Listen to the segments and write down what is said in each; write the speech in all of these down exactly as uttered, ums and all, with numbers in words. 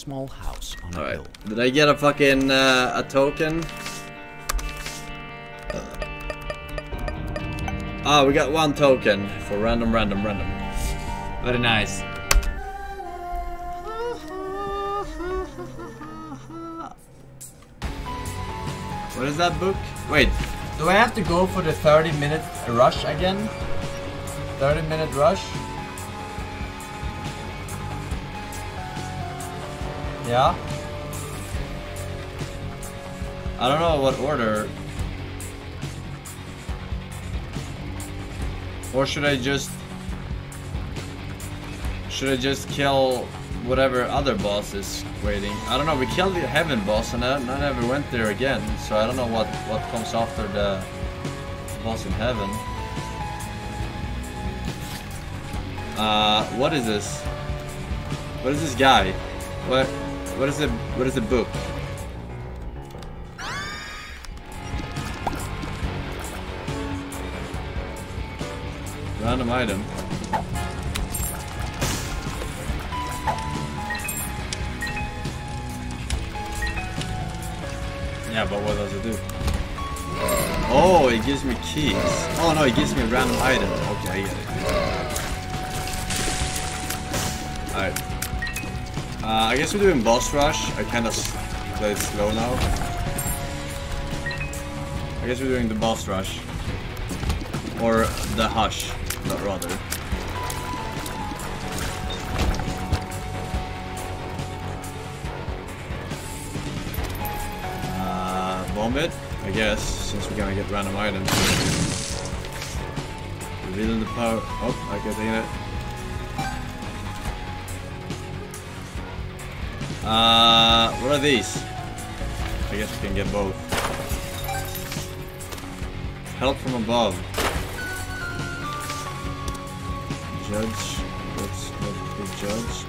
Small house on a hill. Did I get a fucking uh, a token? Ah, uh. oh, we got one token for random, random, random. Very nice. What is that book? Wait, do I have to go for the thirty minute rush again? thirty minute rush? Yeah. I don't know what order. Or should I just should I just kill whatever other boss is waiting? I don't know. We killed the heaven boss, and I, I never went there again. So I don't know what what comes after the boss in heaven. Uh, what is this? What is this guy? What? What is the what is the book? Random item. Yeah, but what does it do? Oh, it gives me keys. Oh no, it gives me random item. Okay, I get it. All right. Uh, I guess we're doing boss rush. I kind of play it slow now. I guess we're doing the boss rush. Or the hush, not rather. Uh, bomb it, I guess, since we're gonna get random items. Revealing the power. Oh, I got in it. Uh, what are these? I guess we can get both. Help from above. Judge. Let's not be judged.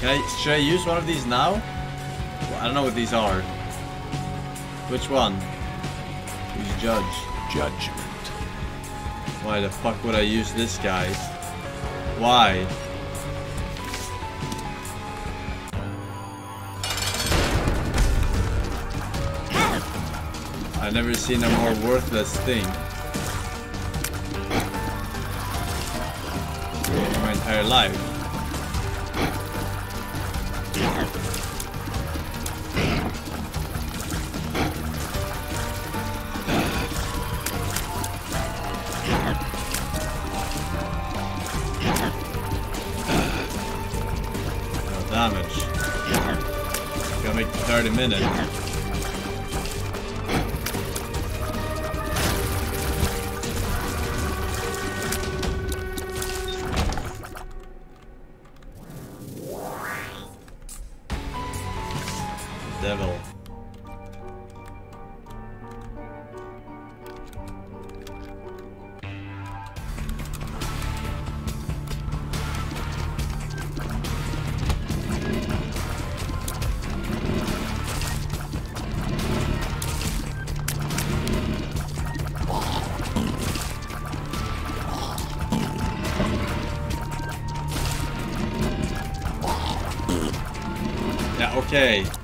Can I, should I use one of these now? Well, I don't know what these are. Which one? Use judge. Judgment. Why the fuck would I use this guy? Why? I've never seen a more worthless thing in my entire life. No damage. It's gonna make thirty minutes. Devil. Yeah, okay. I just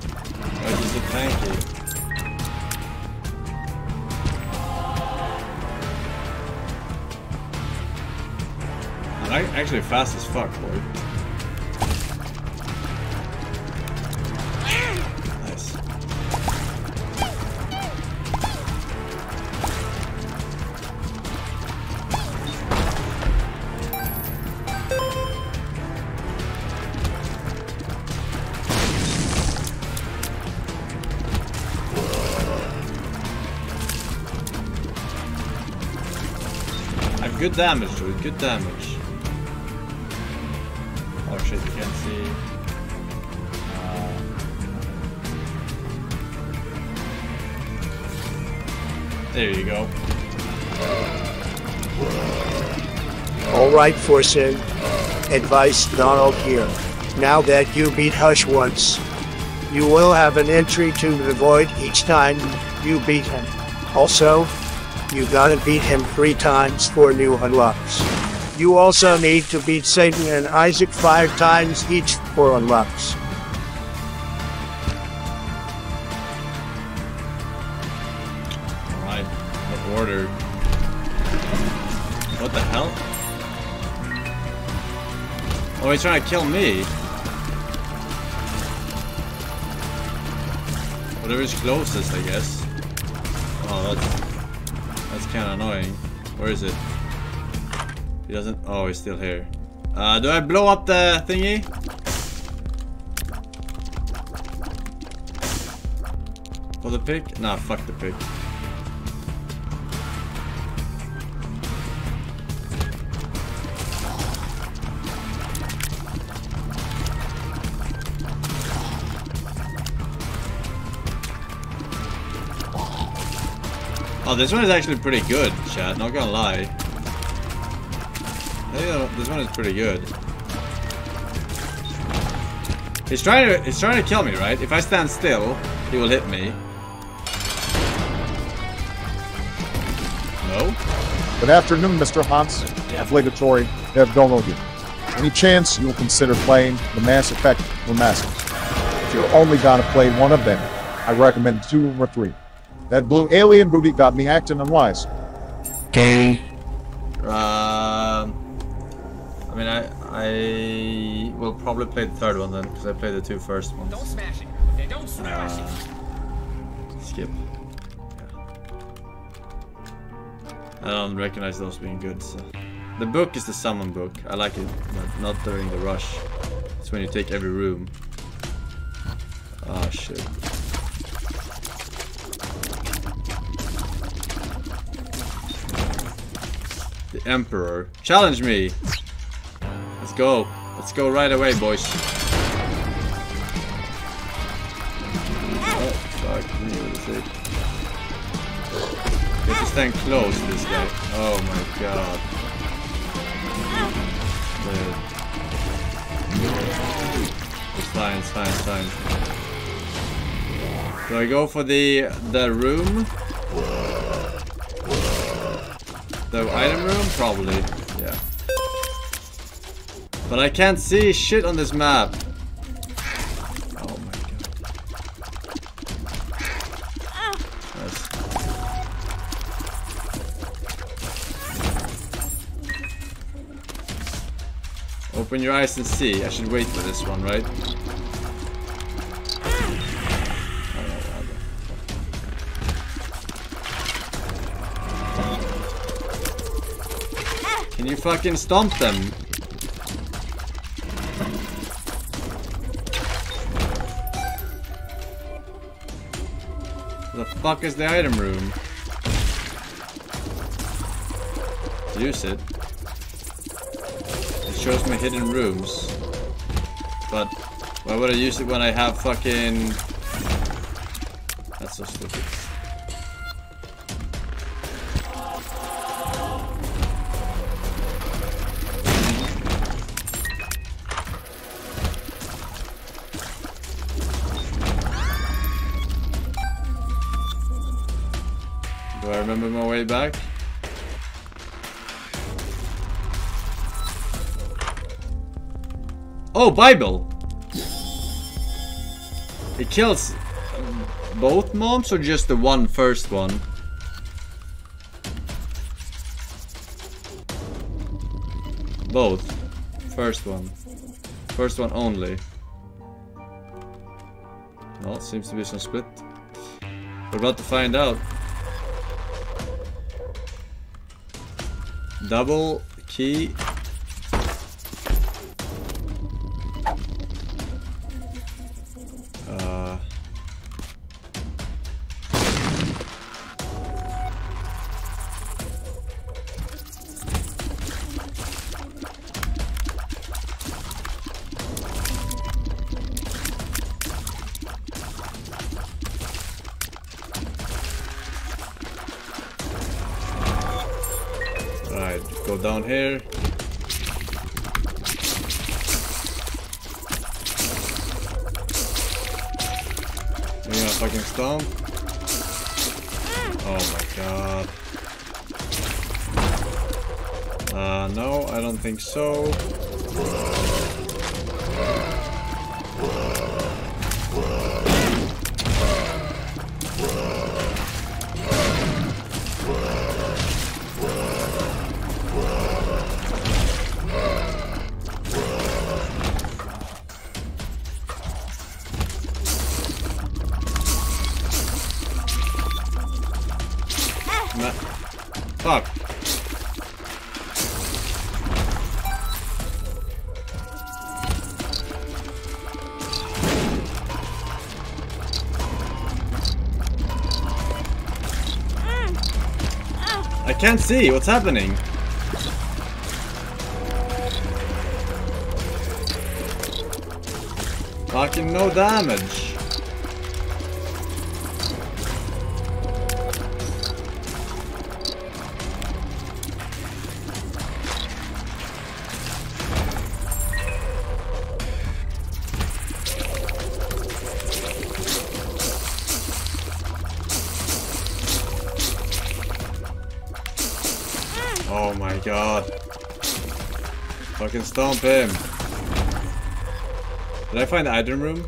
said thank you. I'm actually fast as fuck, boy. Nice. Good damage, dude. Good damage. Oh shit, you can't see. Uh, there you go. All right, Forsen. Advice Donald here. Now that you beat Hush once, you will have an entry to the void each time you beat him. Also, you gotta beat him three times for new unlocks. You also need to beat Satan and Isaac five times each for unlocks. Alright, the order. What the hell? Oh, he's trying to kill me. Whatever's closest, I guess. Oh, that's, that's kind of annoying. Where is it? He doesn't. Oh, he's still here. Uh, do I blow up the thingy? For the pig? Nah, fuck the pig. Oh, this one is actually pretty good, chat. Not gonna lie. This one is pretty good. He's trying to he's trying to kill me, right? If I stand still, he will hit me. No? Good afternoon, Mister Hans. Obligatory have don't know you. Any chance you will consider playing the Mass Effect remasters? If you're only gonna play one of them, I recommend two or three. That blue alien booty got me acting unwise. Okay. Um. I mean, I I will probably play the third one then, because I played the two first ones. Don't smash it. Okay, don't smash uh, it. Skip. Yeah. I don't recognize those being good. So. The book is the summon book. I like it, but not during the rush. It's when you take every room. Oh shit. The Emperor. Challenge me! Let's go. Let's go right away, boys. Oh, fuck me, what is it? You have to stand close to this guy. Oh my god. It's fine, it's fine, it's fine. Do I go for the, the room? The item room? Probably, yeah. But I can't see shit on this map. Oh my god. Nice. Open your eyes and see. I should wait for this one, right? Can you fucking stomp them? Where the fuck is the item room? Use it. It shows me hidden rooms. But why would I use it when I have fucking... That's so stupid. Do I remember my way back? Oh, Bible! It kills both moms or just the one first one? Both. First one. First one only. Well, seems to be some split. We're about to find out. Double key. Uh. Go down here. We're gonna fucking stomp. Oh my god. Uh, no, I don't think so. I can't see what's happening. Fucking no damage. Oh my god. Fucking stomp him. Did I find the item room?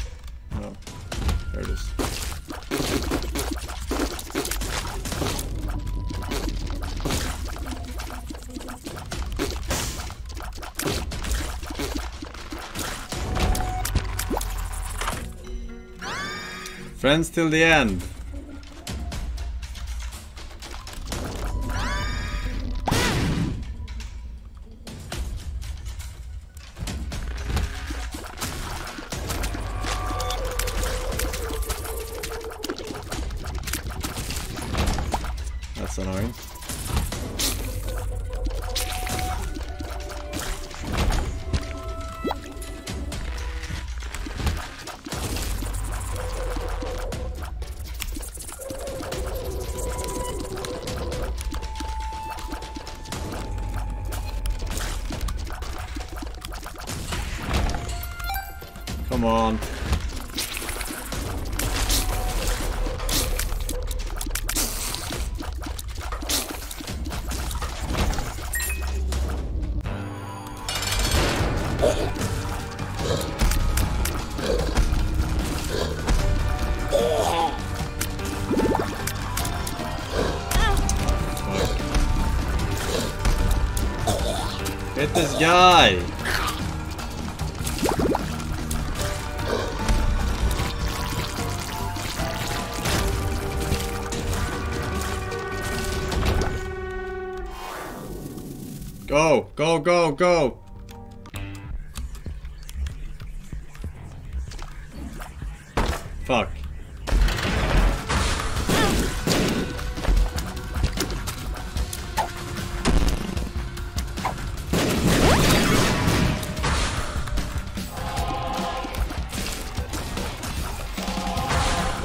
No. There it is. Friends till the end. Come on. Hit this guy. Go, go, go, go! Fuck.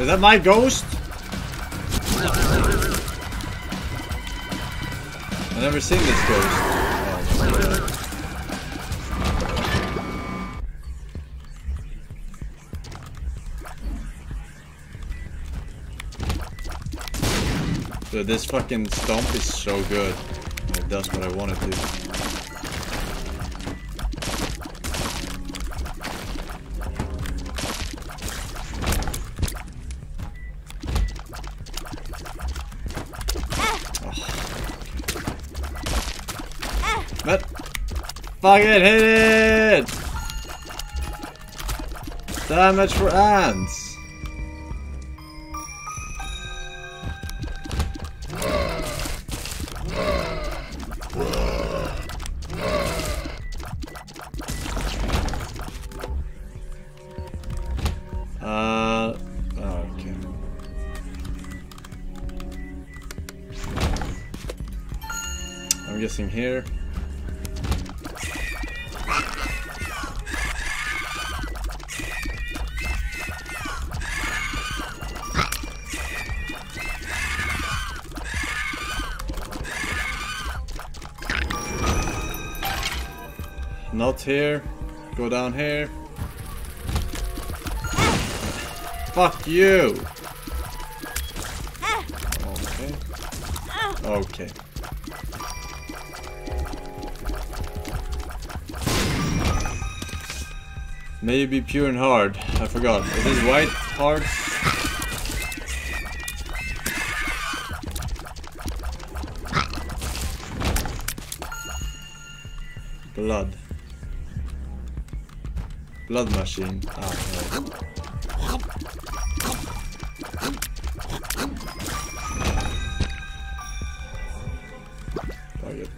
Is that my ghost? I've never seen this ghost. So this fucking stomp is so good. It does what I want it to. But fucking hit it! Damage for ants. Uh, okay. I'm guessing here. Not here. Go down here. Fuck you! Okay. Okay. May you be pure and hard. I forgot. Is this white hard? Blood. Blood machine. Ah, no. Target.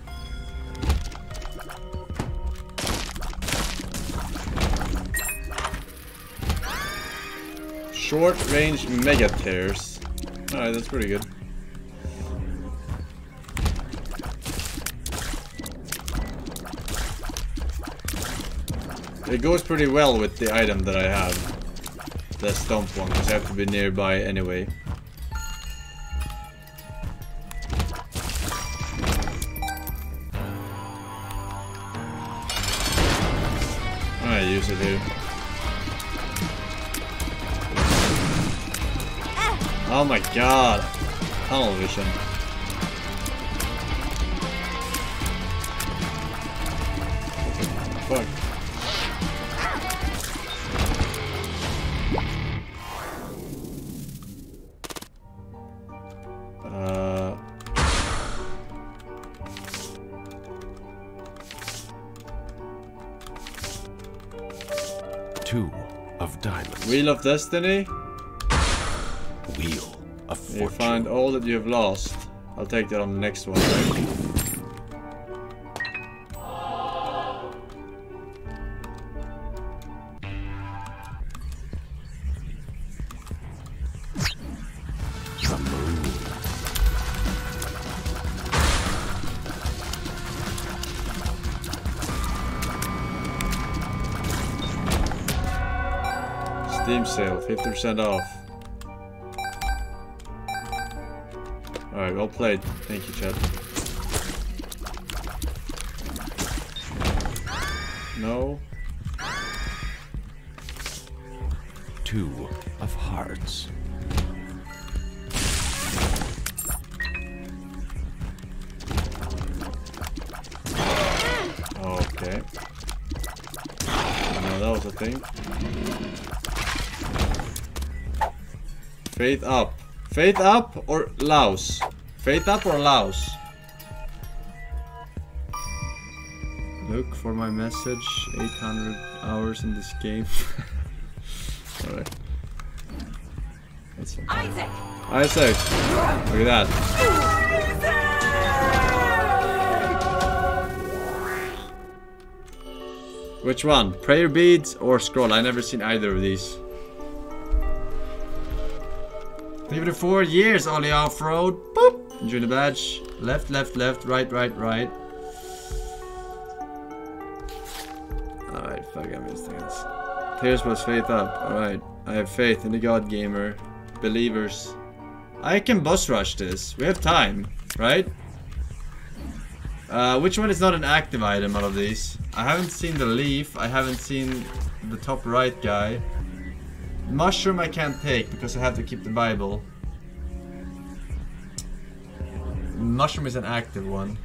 Short range mega tears. Alright, that's pretty good. It goes pretty well with the item that I have. The stomp one, because I have to be nearby anyway. I use it here. Oh my god! Tunnel vision. What the fuck? Two of diamonds. Wheel of destiny. Wheel of fortune. You find all that you have lost. I'll take that on the next one. Steam sale, fifty percent off. Alright, well played. Thank you, Chad. No. Two of hearts. Okay. No, that was a thing. Faith up. Faith up or louse? Faith up or louse? Look for my message. eight hundred hours in this game. Alright. Isaac! Isaac! Look at that. Isaac! Which one? Prayer beads or scroll? I've never seen either of these. Thank you for the four years, Ollie Off-Road. Boop! Enjoy the badge. Left, left, left, right, right, right. Alright, fuck, I missed things. Tears was faith up. Alright. I have faith in the God Gamer. Believers. I can boss rush this. We have time, right? Uh, which one is not an active item out of these? I haven't seen the leaf. I haven't seen the top right guy. Mushroom I can't take because I have to keep the Bible. Mushroom is an active one.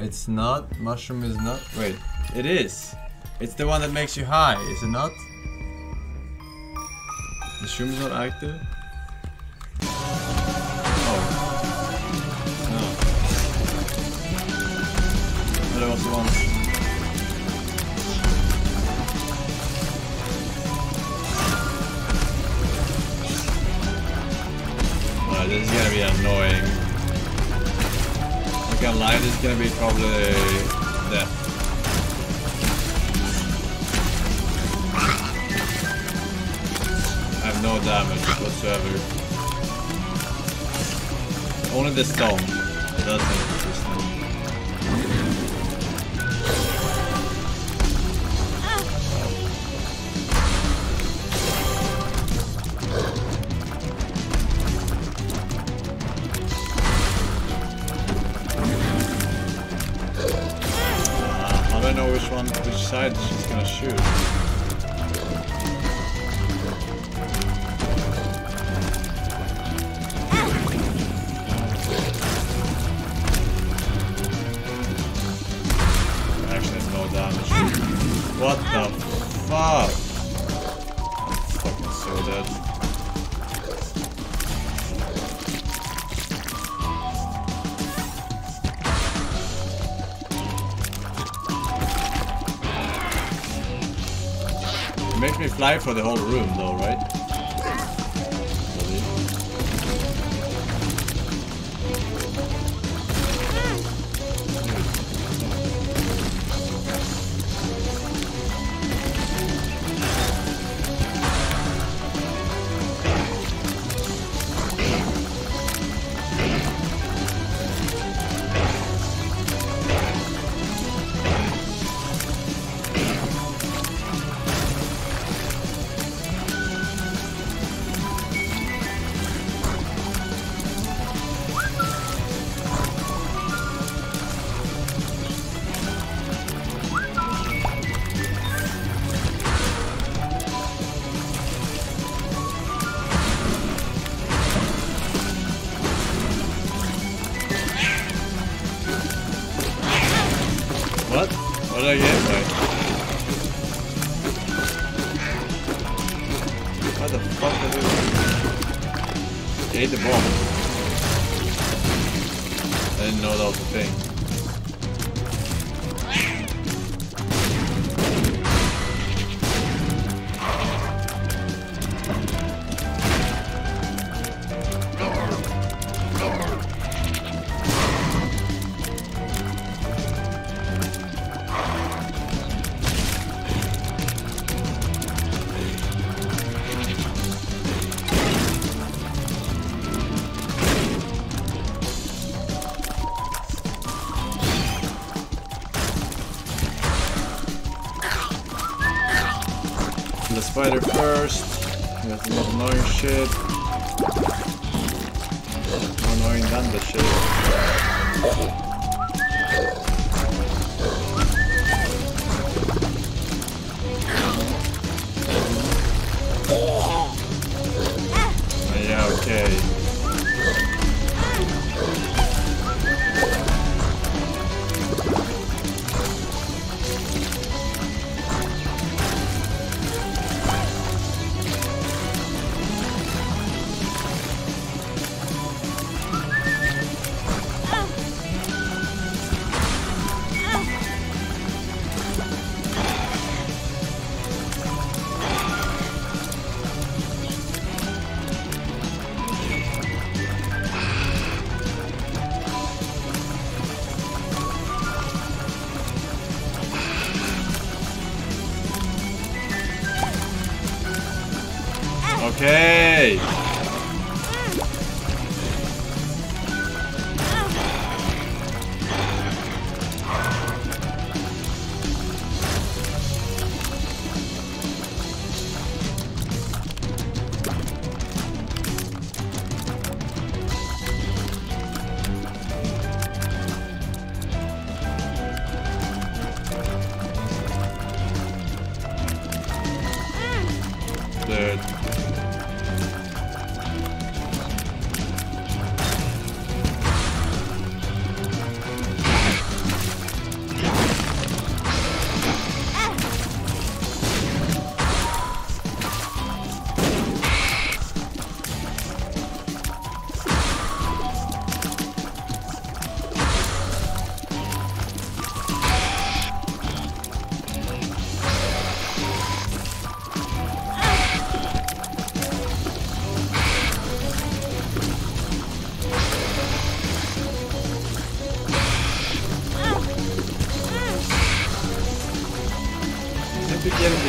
It's not. Mushroom is not. Wait, it is. It's the one that makes you high, is it not? Mushroom is not active. That was the one. Alright, this is gonna be annoying. I can't lie, this is gonna be probably death. I have no damage whatsoever. Only the stone. It doesn't. Side she's gonna shoot. What the fuck? I'm fucking so dead. It makes me fly for the whole room though, right? The spider first. That's some annoying shit. More annoying than the shit. Oh, yeah, okay. Okay.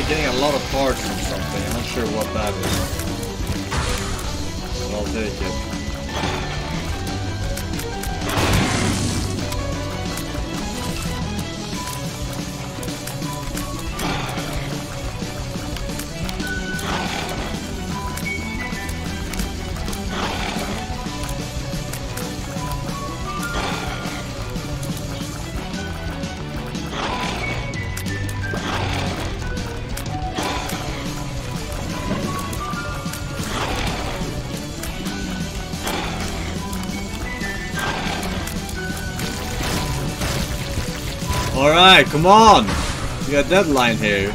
Getting a lot of parts from something, I'm not sure what that is, but I'll take it. Alright, come on! We got deadline here.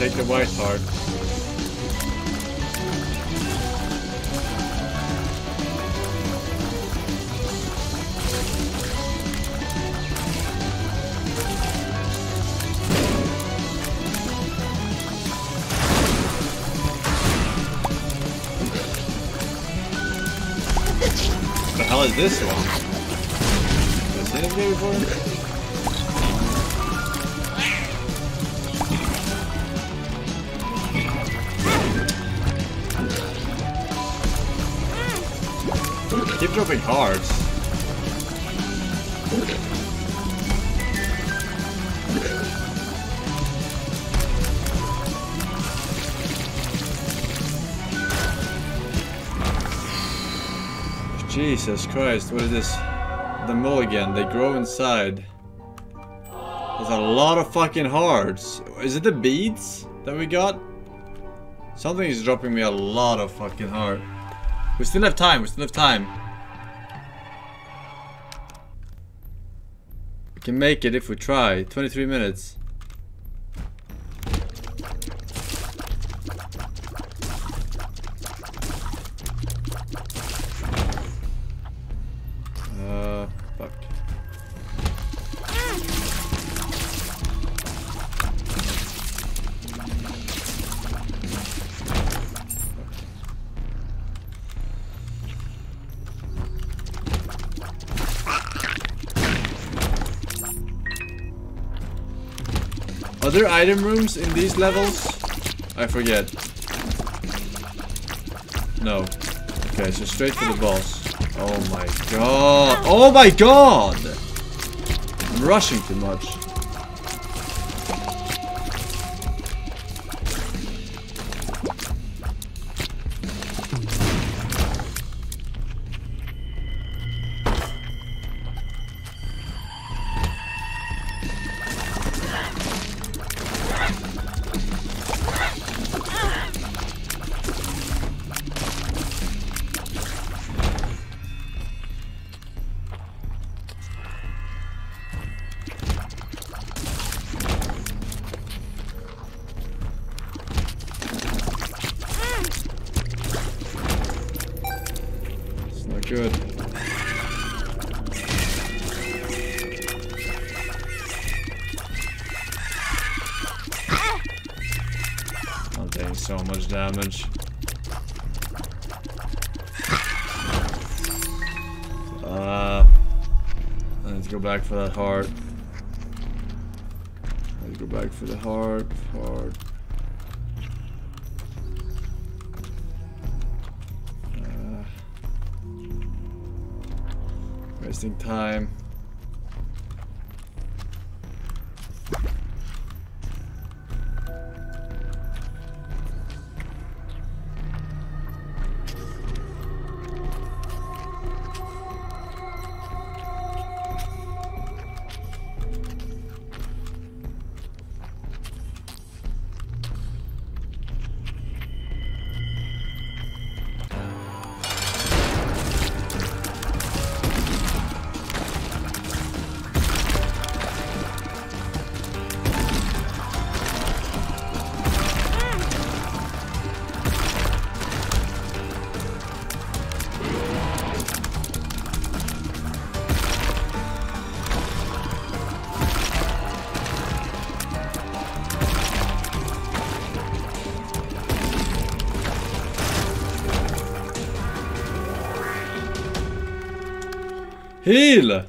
Take the white heart. What the hell is this one? Have I seen this game before? Keep dropping cards. Jesus Christ, what is this? The mulligan, they grow inside. There's a lot of fucking hearts. Is it the beads that we got? Something is dropping me a lot of fucking heart. We still have time, we still have time. We can make it if we try. twenty-three minutes. Uh, fuck. Are there item rooms in these levels? I forget. No. Okay, so straight for the boss. Oh my god. Oh my god! I'm rushing too much. Good. I'm taking so much damage. Uh, I need to go back for that heart. I need to go back for the heart. Heart. Wasting time. Heal!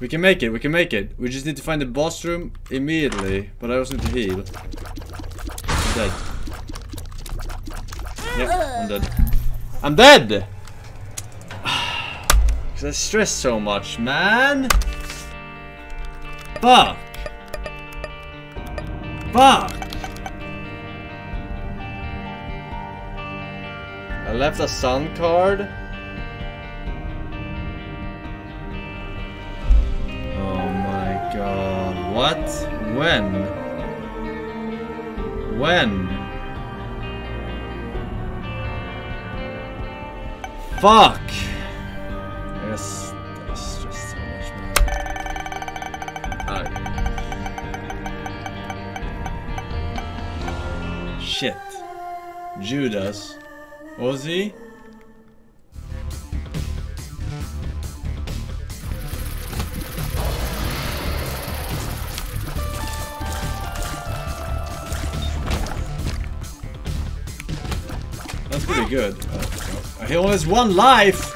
We can make it, we can make it. We just need to find the boss room immediately. But I also need to heal. I'm dead. Yep, I'm dead. I'm dead! Because I stress so much, man! Fuck! Fuck! I left a sun card. Oh my god. What? When? When? Fuck! Yes. That's just so much more. Alright. Shit. Judas. Was he? That's pretty good. Uh, he only has one life.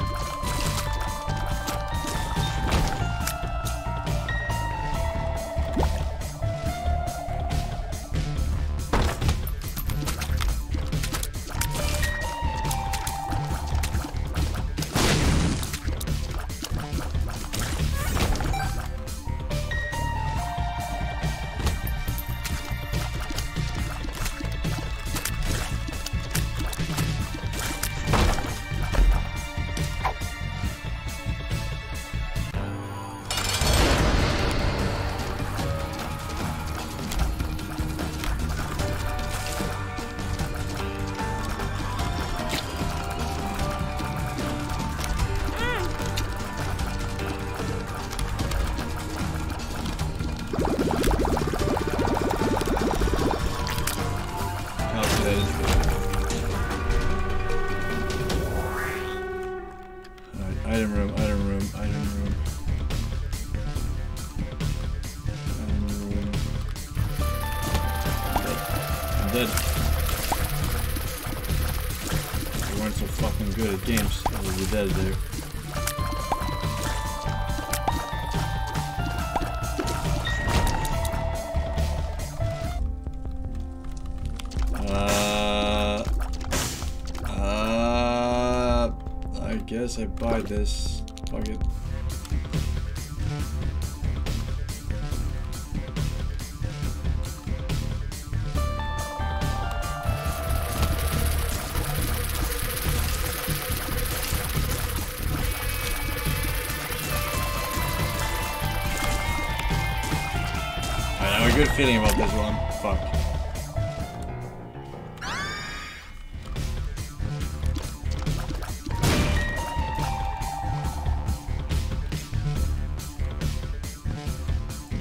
Dead. If you weren't so fucking good at games, I would be dead there. Uh, uh, I guess I buy this. Fuck it. Good feeling about this one. Fuck.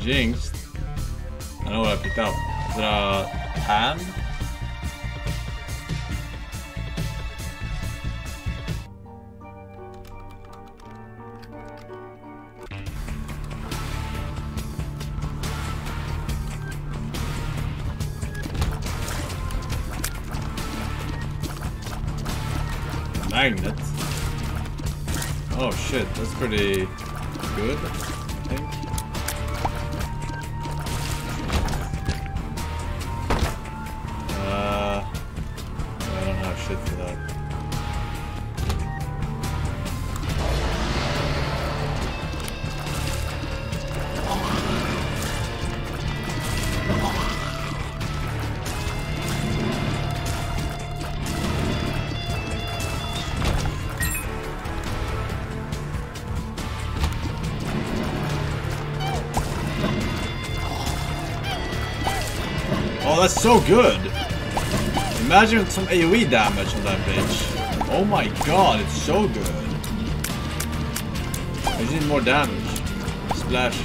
Jinxed. I know what I picked up. Is it a ham? Magnet. Oh shit, that's pretty good, I think. Uh, I don't have shit for that. Oh, that's so good! Imagine some A O E damage on that bitch. Oh my god, it's so good. I just need more damage. Splash.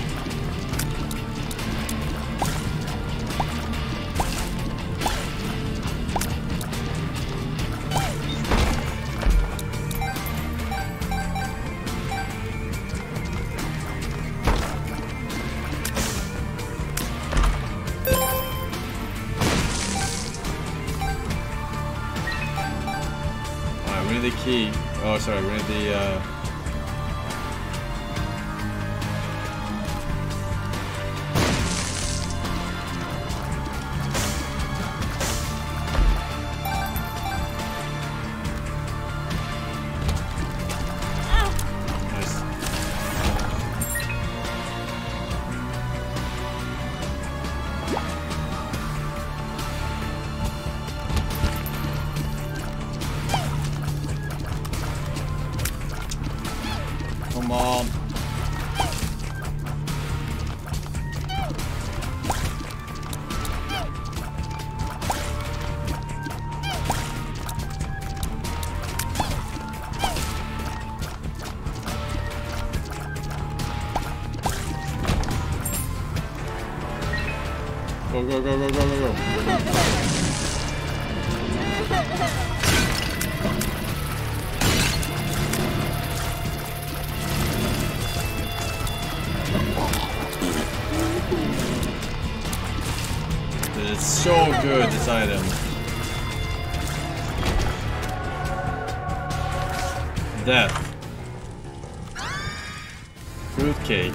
We need the key. Oh, sorry. We need the uh, Come on. Go, go, go, go, go, go, go. It's so good, this item. Death. Fruitcake.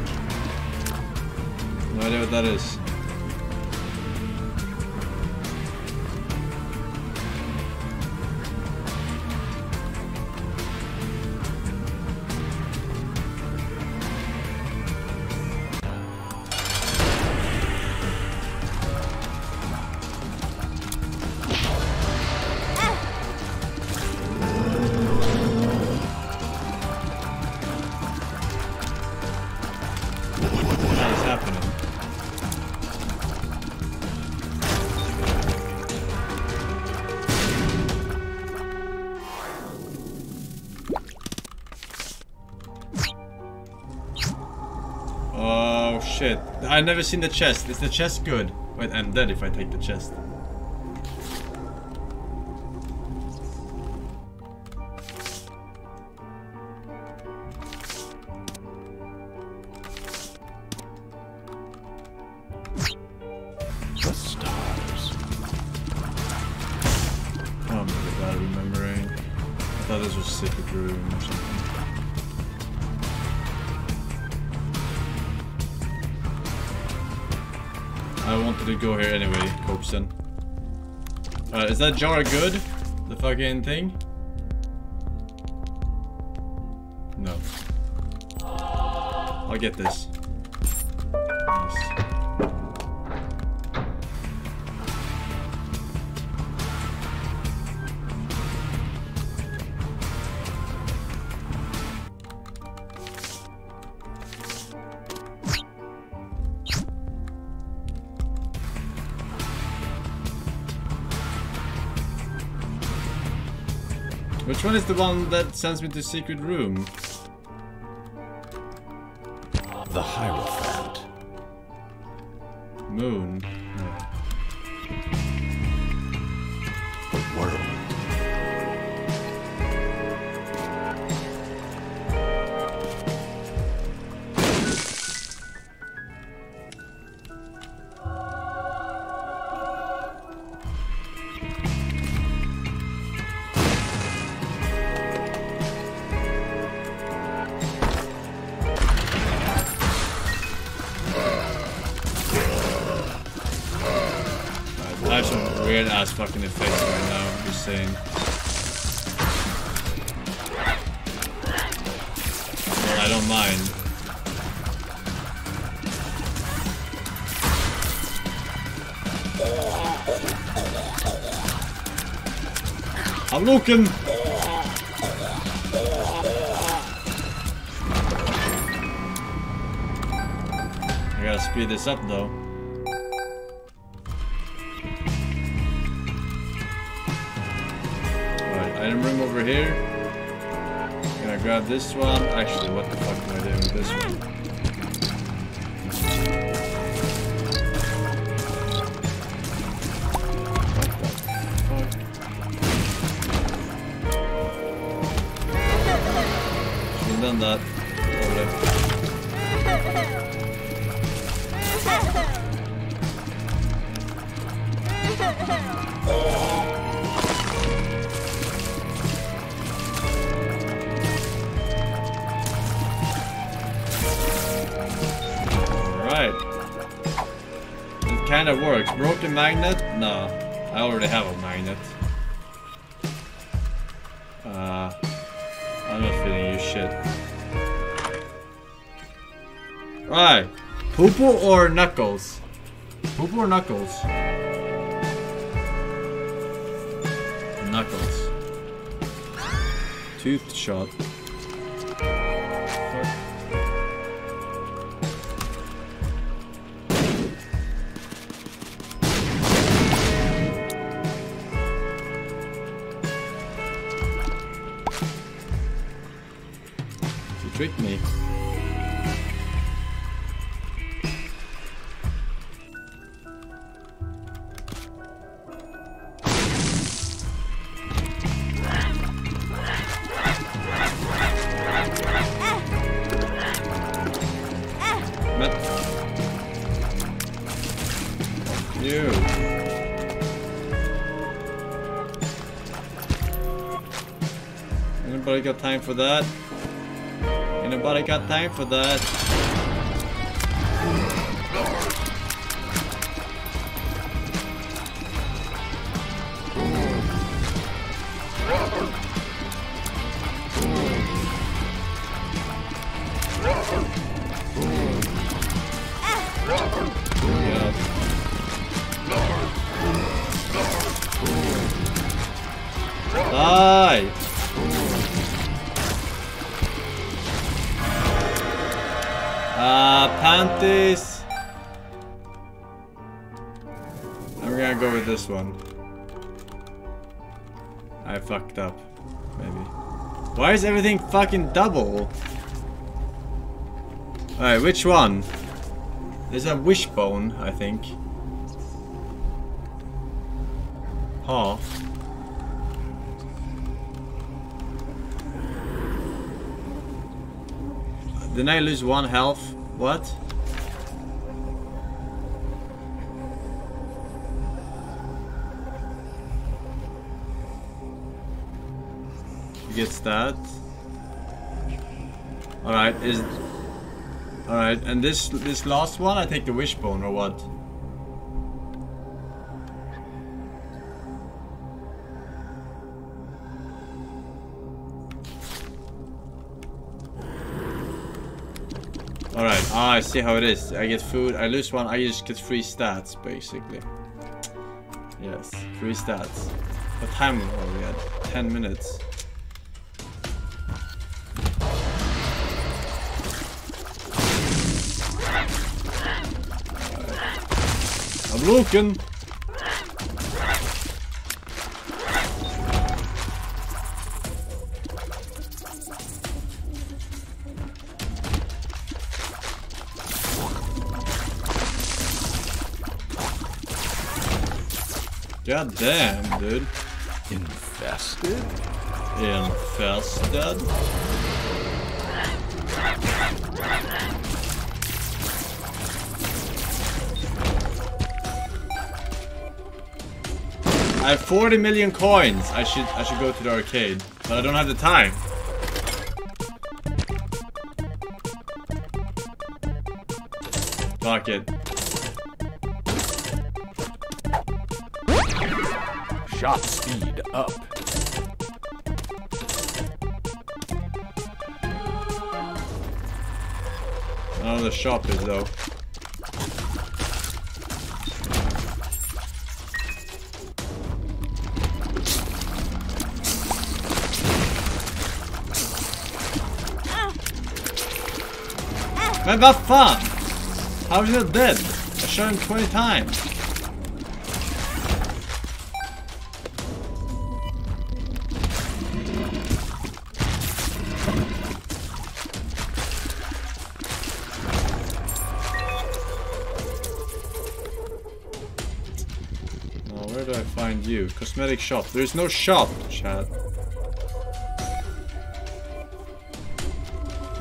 No idea what that is. Oh shit, I've never seen the chest. Is the chest good? Wait, I'm dead if I take the chest. The stars. Oh, I'm really bad remembering. I thought this was a secret room or something. I wanted to go here anyway, Forsen. Uh, is that jar good? The fucking thing? No. I'll get this. Nice. Which one is the one that sends me to secret room? The Hierophant. Moon. No. The world. I have some weird ass fucking effects right now, I'm just saying. Well, I don't mind. I'm looking! I gotta speed this up though. Item room over here. I'm gonna grab this one. Actually, what the fuck am I doing with this one? Should've done that. Oh, no. Kinda works. Broken magnet? No. I already have a magnet. Uh, I'm not feeling you shit. Alright. Poopoo or Knuckles? Poopoo or Knuckles? Knuckles. Tooth shot. You tricked me. Anybody got time for that? Anybody got time for that? Die! Ah, uh, panties! I'm gonna go with this one. I fucked up. Maybe. Why is everything fucking double? Alright, which one? There's a wishbone, I think. Huh. Didn't I lose one health? What? He gets that. Alright, is... Alright, and this this last one, I take the wishbone or what? Alright, ah, I see how it is. I get food, I lose one, I just get free stats, basically. Yes, free stats. What time are we at? ten minutes. Right. I'm looking! God damn, dude. Infested? Infested? I have forty million coins. I should I should go to the arcade, but I don't have the time. Fuck it. Shot speed up. I don't know where the shop is though. Men vad fan? How is it dead? I shot him twenty times. You. Cosmetic shop. There's no shop, chat.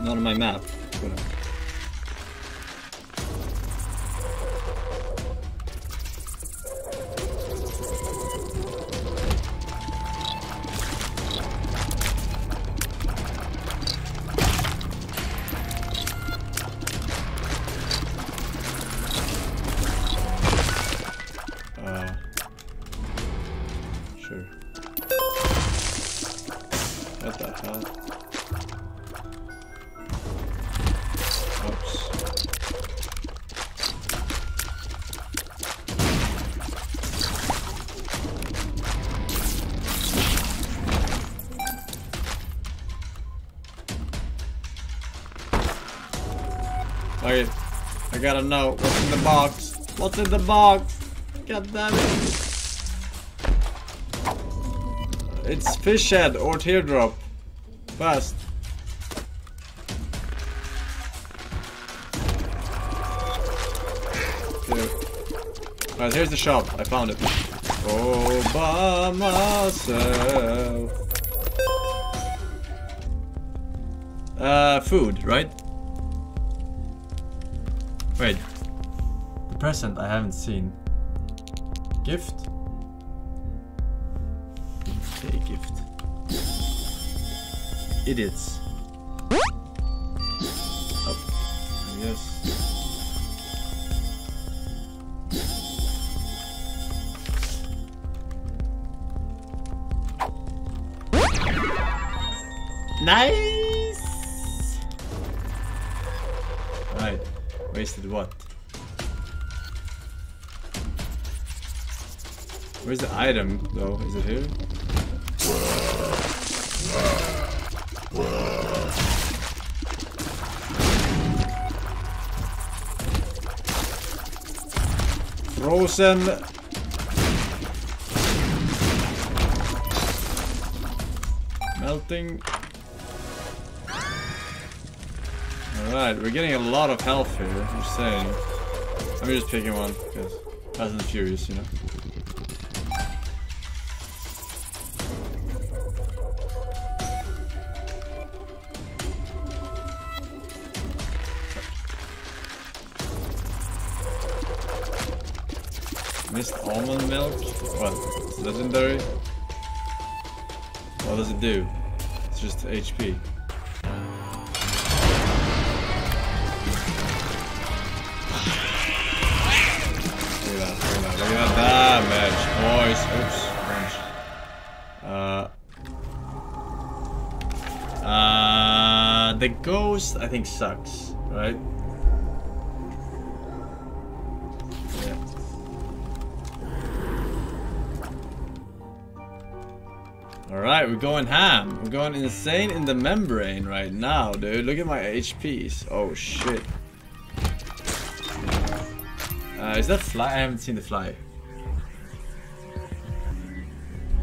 Not on my map. Whatever. Okay, I gotta know what's in the box. What's in the box? God damn it! It's fish head or teardrop. Fast. Okay. Alright, here's the shop. I found it. All by myself. Uh, food, right? Wait. The present I haven't seen. Gift? A gift. Idiots. Up. Yes. Nice. Right. Wasted what? Where's the item though? Is it here? Forsen. Melting. Alright, we're getting a lot of health here, I'm saying. I'm just picking one because Fast and Furious, you know. Missed almond milk? What? It's legendary? What does it do? It's just H P. Look at that, look at that, look at that damage, boys. Oops, French. Uh, uh, the ghost I think sucks, right? Alright, we're going ham. We're going insane in the membrane right now, dude. Look at my H Ps. Oh, shit. Uh, is that fly? I haven't seen the fly.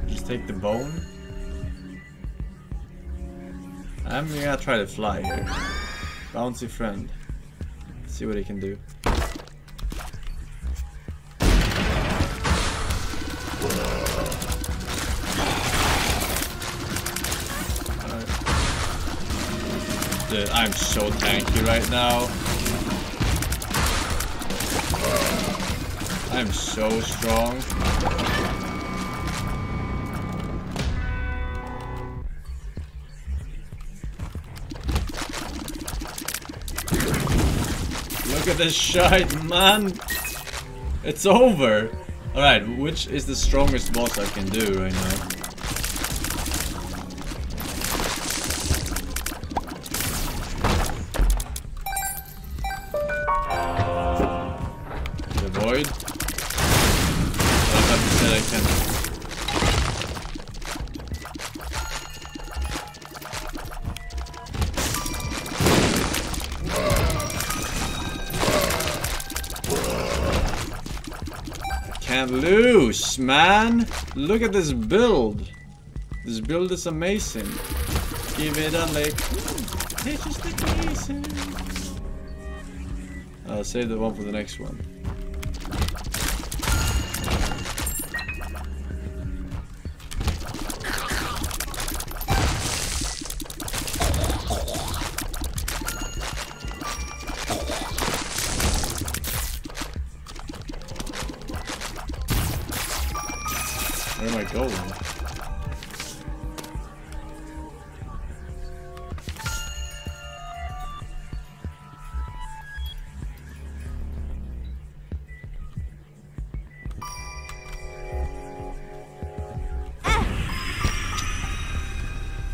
Just take the bone. I'm gonna try the fly here. Bouncy friend. Let's see what he can do. Dude, I'm so tanky right now. I'm so strong. Look at this shite, man. It's over. Alright, which is the strongest boss I can do right now? Can't lose, man. Look at this build. This build is amazing. Give it a lick. It's just amazing. I'll save the one for the next one. Where am I going?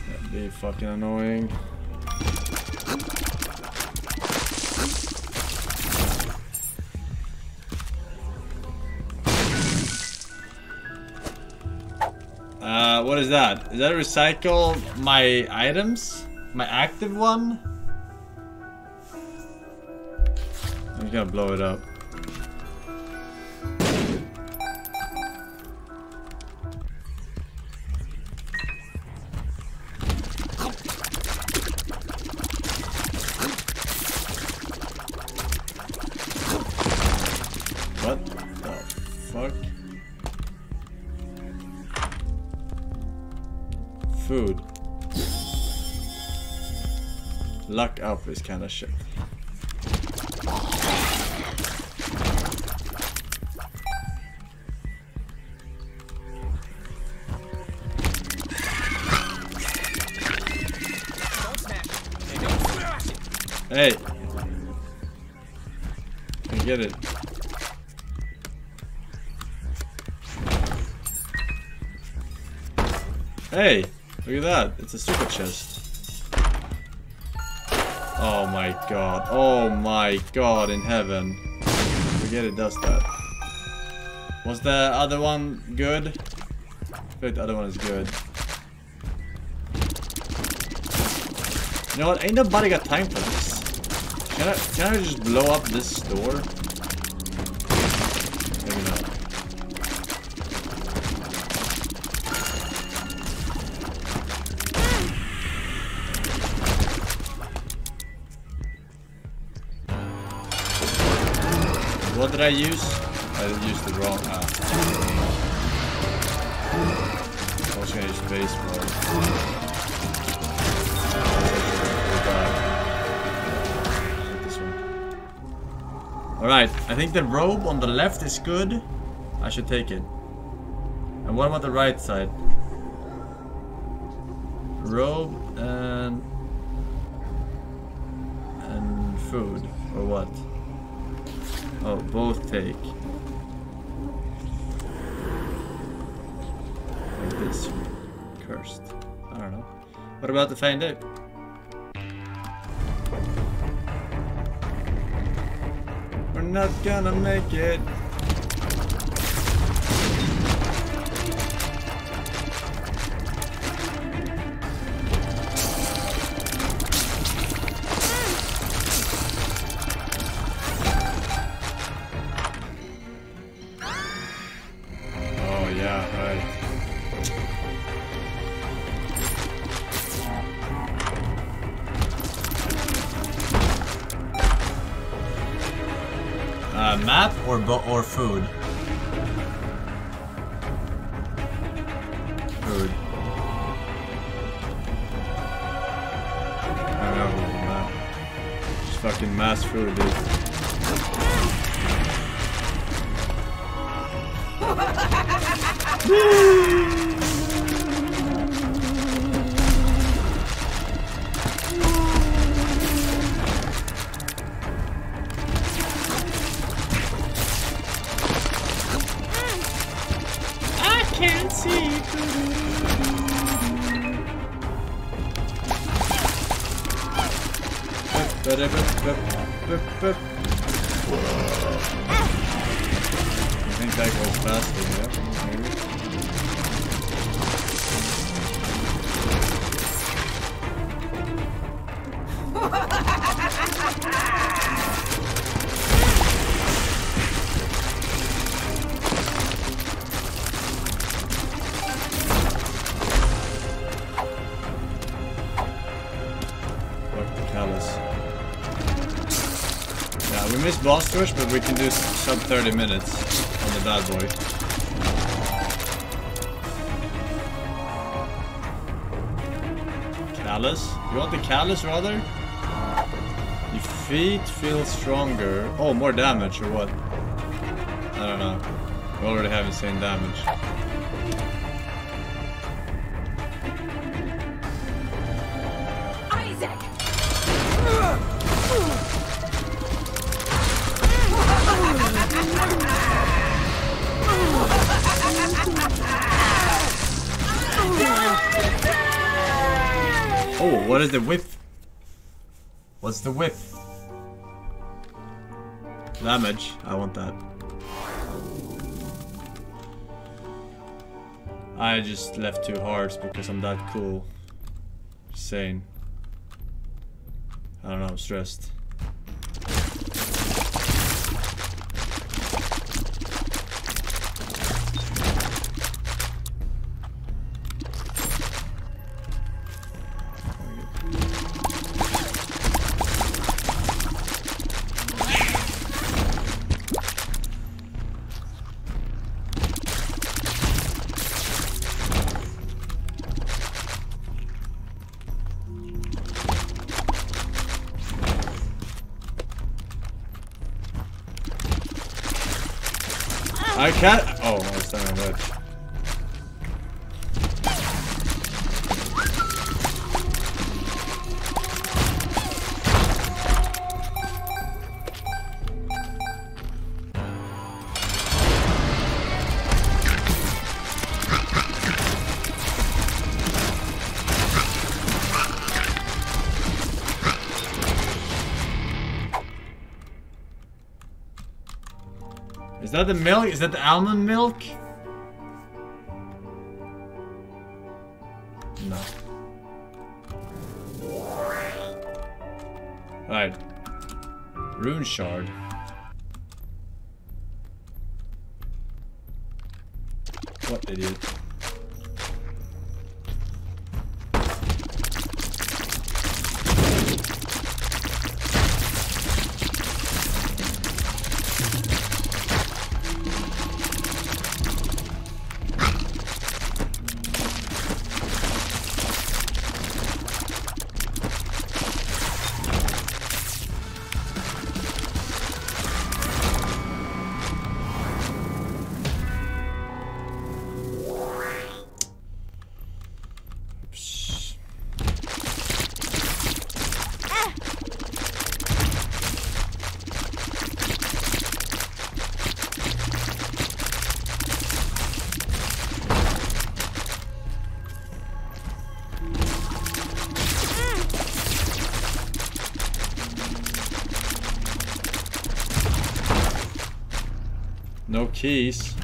That'd be fucking annoying. Uh, what is that? Is that recycle my items? My active one? I'm just gonna blow it up. Food. Luck up is kind of shit. Hey, I get it. Hey. Look at that, it's a super chest. Oh my god, oh my god in heaven. Forget it does that. Was the other one good? I feel like the other one is good. You know what, ain't nobody got time for this. Can I, can I just blow up this store? Maybe not. What did I use? I used the wrong app. I was gonna use baseball. Alright, I think the robe on the left is good. I should take it. And what about the right side? Robe and... and food, or what? Oh, both take. Like this. Cursed. I don't know. What about the fine day? We're not gonna make it. Uh, map or bo or food? Food. I don't know who's the map. Just fucking mass food, dude. Can't see. I think that goes faster, yeah? Maybe. Yeah, we missed boss rush, but we can do sub thirty minutes on the bad boy. Callus? You want the callus rather? Your feet feel stronger. Oh, more damage or what? I don't know. We already have insane damage. Oh, what is the whiff? What's the whiff? Damage. I want that. I just left two hearts because I'm that cool. Sane. I don't know, I'm stressed. I can't. Oh, I was standing on a ledge. Is that the milk? Is that the almond milk? No. Alright. Rune shard. What idiot. No keys.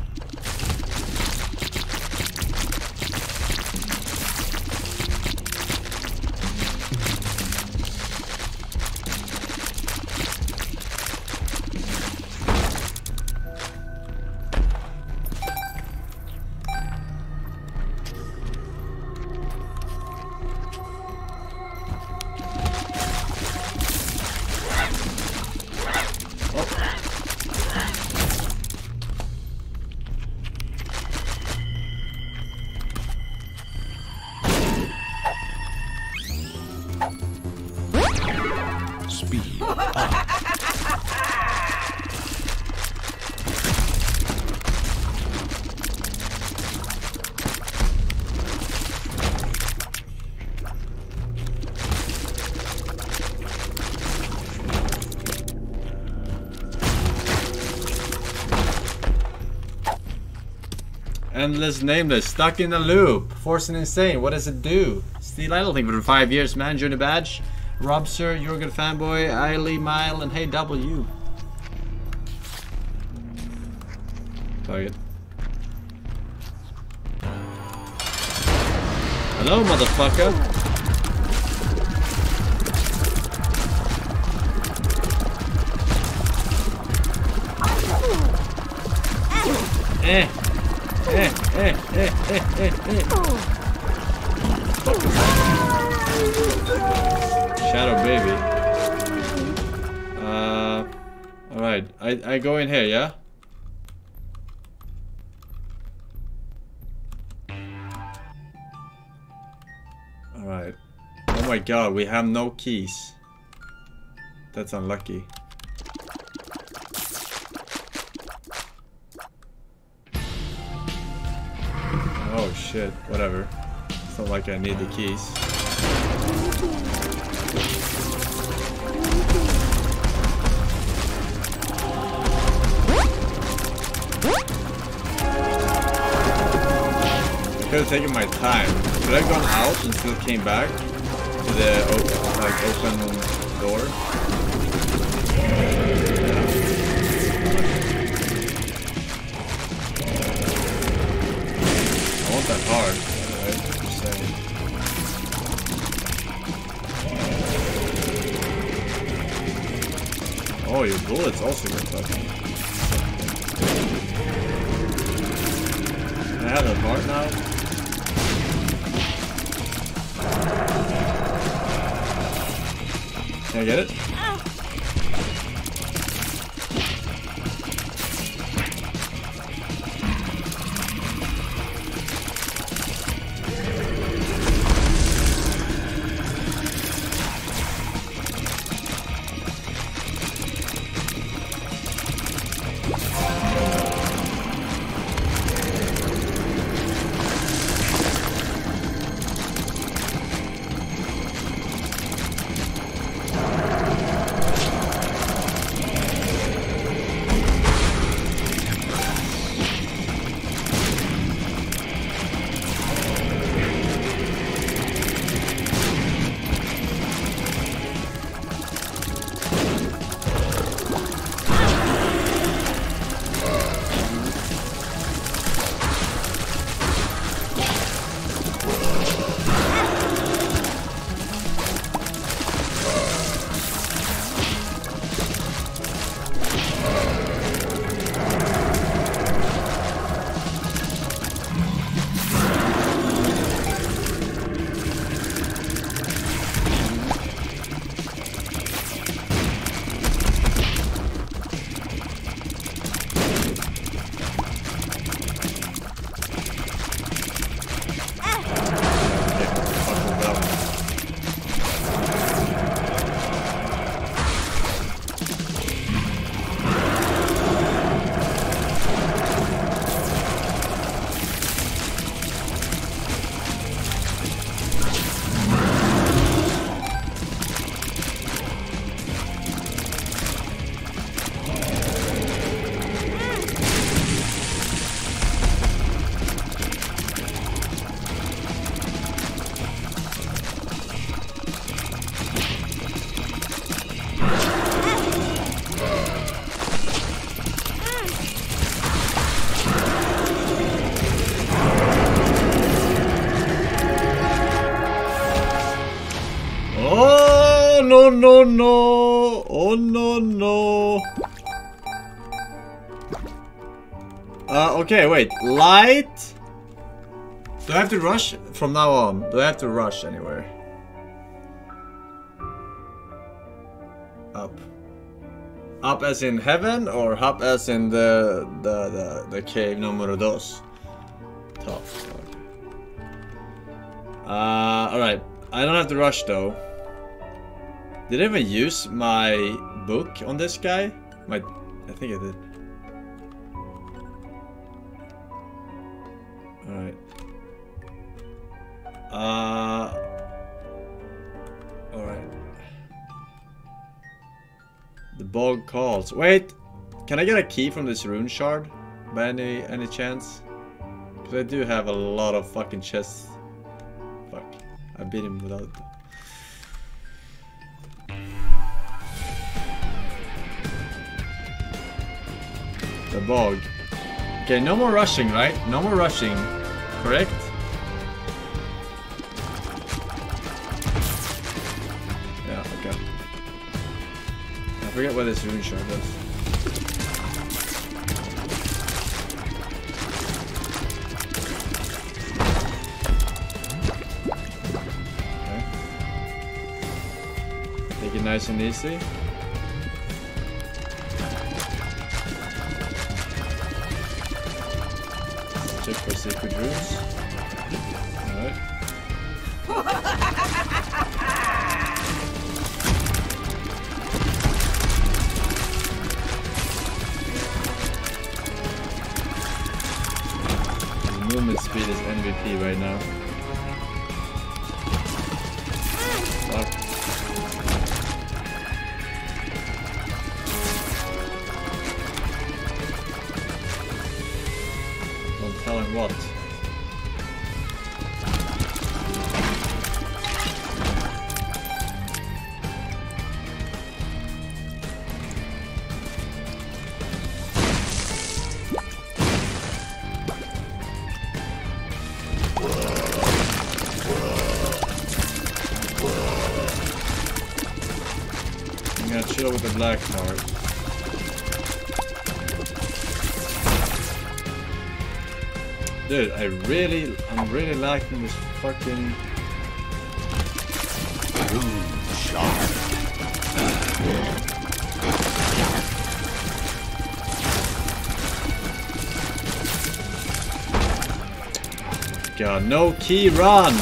Speed up. Endless, nameless, stuck in a loop, Forsen insane. What does it do? Steal idling for five years, man. Join the badge. Rob Sir, you're a good fanboy, Eiley Mile, and hey W. Target. Hello, motherfucker. Eh, eh, eh, eh, eh, eh, eh. Fuck. Shadow baby. Uh, Alright, I, I go in here, yeah? Alright. Oh my god, we have no keys. That's unlucky. Oh shit, whatever. It's not like I need the keys. I could have taken my time. Could I have gone out and still came back to the open, like open door? I want that hard, right? Just saying. Oh, your bullets also get fucking. Can I have that part now? Can I get it? no, no, no! Oh, no, no! Uh, okay, wait. Light? Do I have to rush? From now on, do I have to rush anywhere? Up. Up as in heaven, or up as in the the, the, the cave numero dos? Top. Uh, alright. I don't have to rush though. Did I even use my book on this guy? My, I think I did. Alright. Uh, Alright. The bog calls. Wait! Can I get a key from this rune shard? By any, any chance? Because I do have a lot of fucking chests. Fuck. I beat him without it. The bog. Okay, no more rushing, right? No more rushing, correct? Yeah, okay. I forget what this rune shard does. Okay. Take it nice and easy. Check for sacred runes. Alright. Movement speed is M V P right now. What? I'm gonna chill with the black card. Dude, I really, I'm really liking this fucking... Ooh, shot. God, no key run!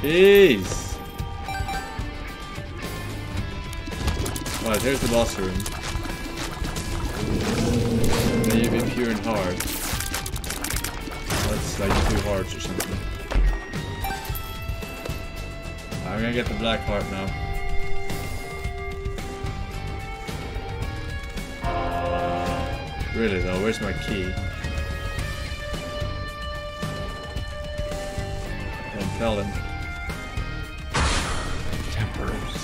Jeez! Alright, here's the boss room. May be pure and hard. That's like two hearts or something. I'm gonna get the black heart now. Really though, where's my key? Don't tell him. Tempers.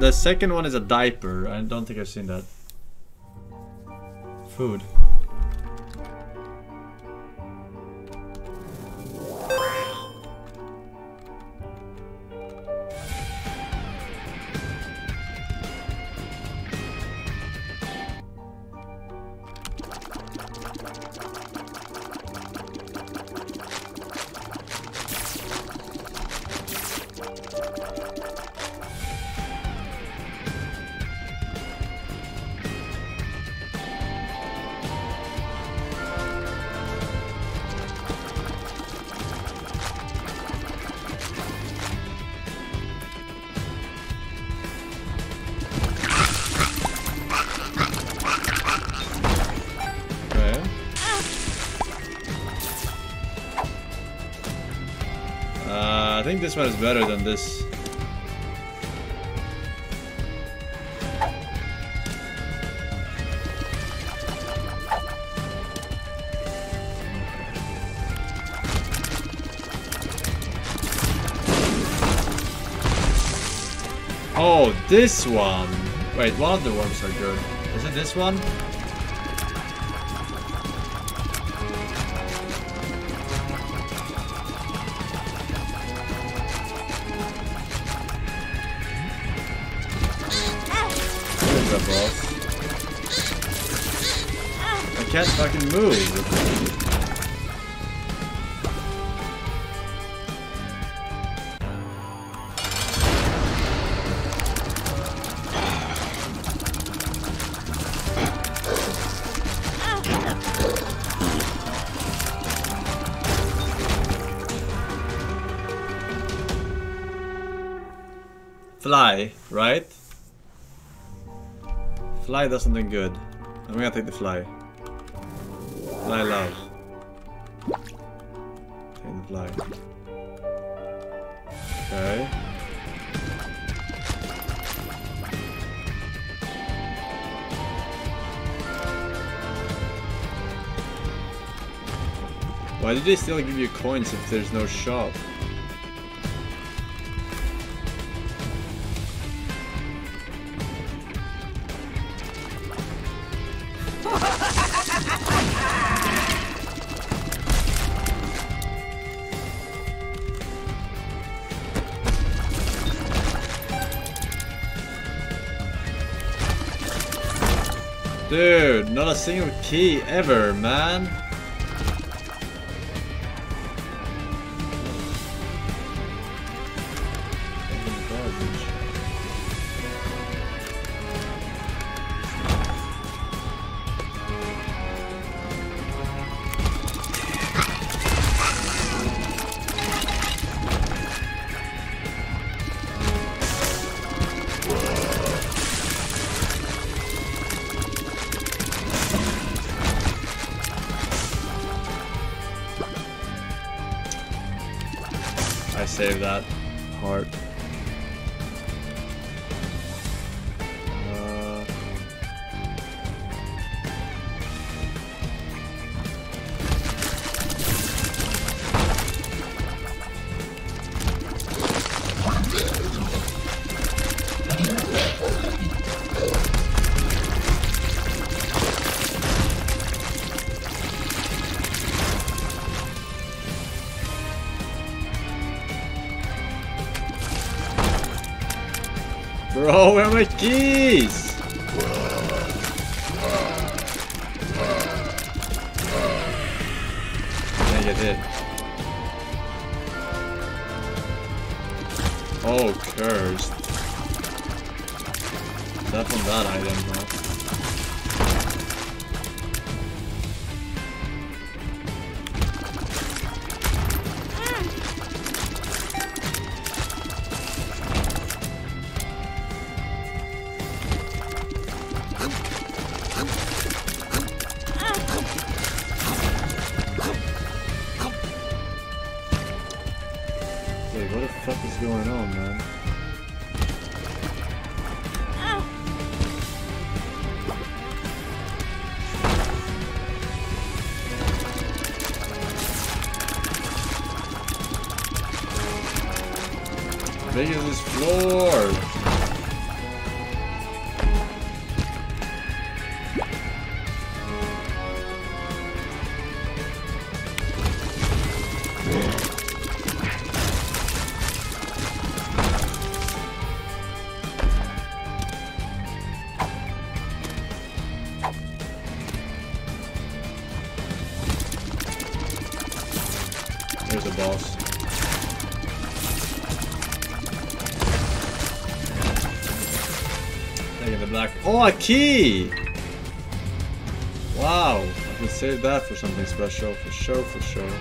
The second one is a diaper. I don't think I've seen that. Food. I think this one is better than this. Oh, this one. Wait, one of the worms are good. Is it this one? I can't fucking move. Fly, right? Fly does something good. I'm gonna take the fly. Fly love. Take the fly. Okay. Why do they still give you coins if there's no shop? Dude, not a single key ever, man. I saved that heart. Uh, Bro, where are my keys? I get hit. Oh, cursed. That from that item, bro. What the fuck is going on, man? How big is this floor? There's a boss. Taking the black. Oh, a key! Wow, I can save that for something special, for sure, for sure.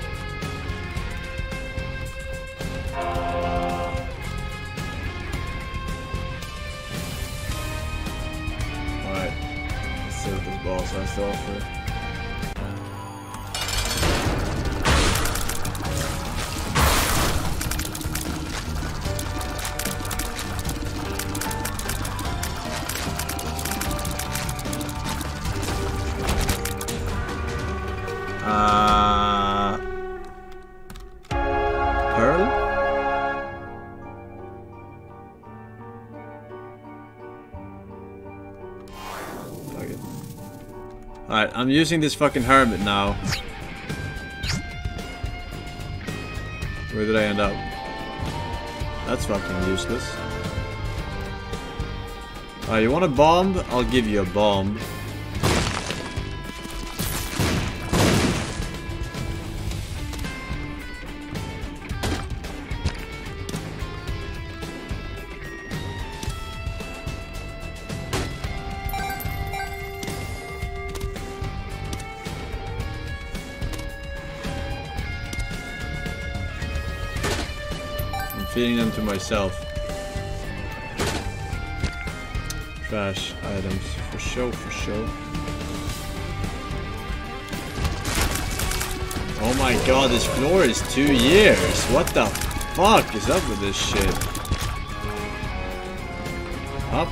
Alright, let's see what this boss has to offer. Uh, Pearl? Target. Alright, I'm using this fucking hermit now. Where did I end up? That's fucking useless. Alright, you want a bomb? I'll give you a bomb. Feeding them to myself. Trash items for show, for show. Oh my god, this floor is two years. What the fuck is up with this shit? Up.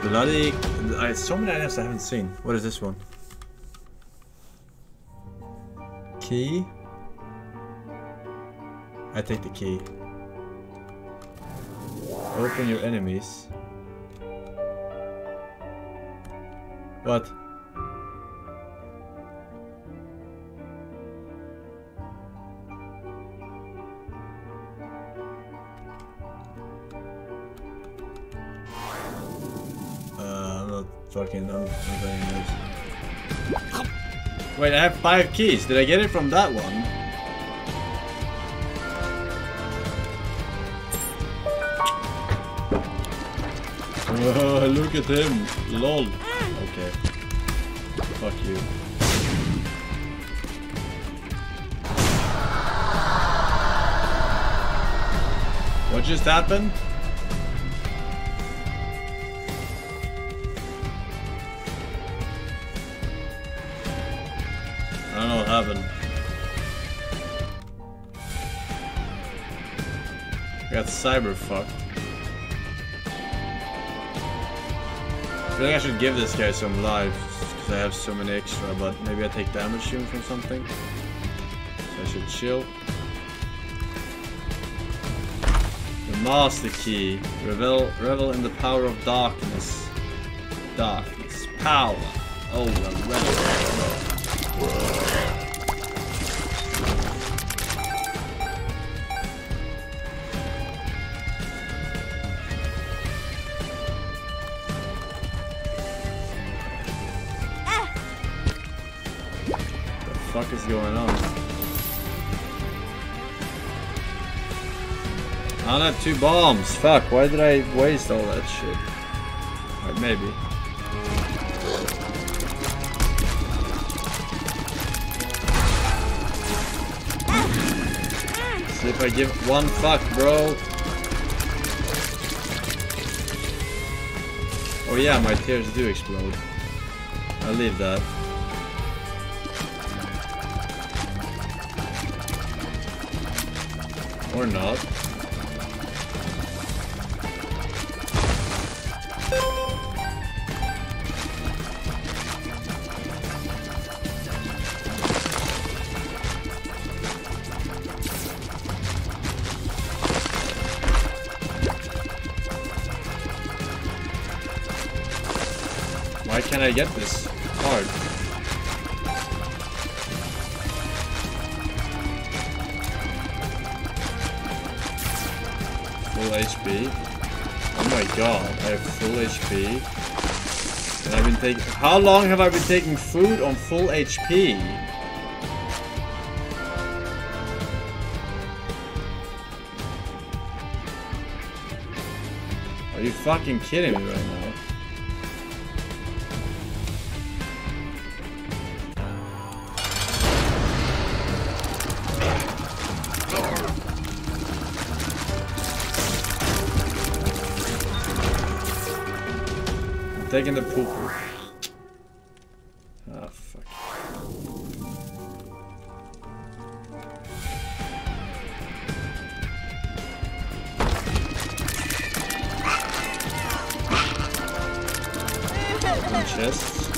Bloody... I so many items I haven't seen. What is this one? Key? I take the key. Open your enemies. What? Fucking I'm, I'm Wait, I have five keys. Did I get it from that one? Oh, look at him. Lol. Okay. Fuck you. What just happened? I don't know what happened. I got cyber fucked. I feel like I should give this guy some life because I have so many extra, but maybe I take damage soon from something. So I should chill. The master key. Revel revel in the power of darkness. Darkness. Power. Oh, the revel. Ah. What the fuck is going on? I don't have two bombs. Fuck, why did I waste all that shit? Alright, maybe. If I give one fuck, bro. Oh yeah, my tears do explode. I'll leave that. Or not. Why can't I get this card? Full H P. Oh my god, I have full H P. And I've been taking. How long have I been taking food on full H P? Are you fucking kidding me right now? taking the poop. Ah, fuck. Chests.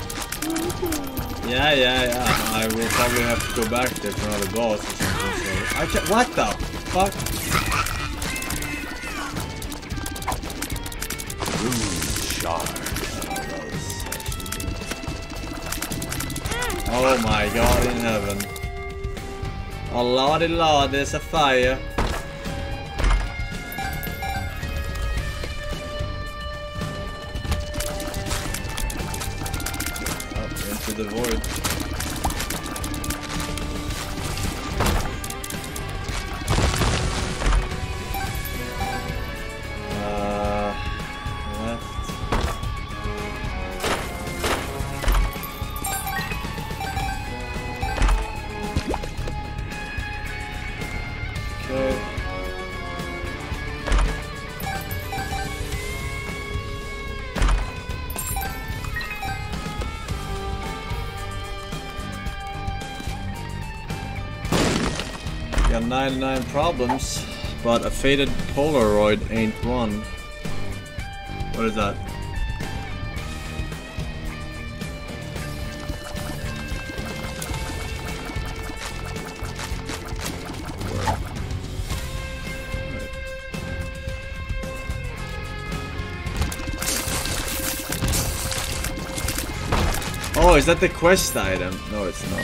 Yeah, yeah, yeah. I will probably have to go back there for another boss or something. So I can't. What the fuck? Oh my god in heaven. Oh lordy lord, there's a fire. Up into the void. Uh, left. Got ninety-nine problems, but a faded Polaroid ain't one. What is that? Oh, is that the quest item? No, it's not.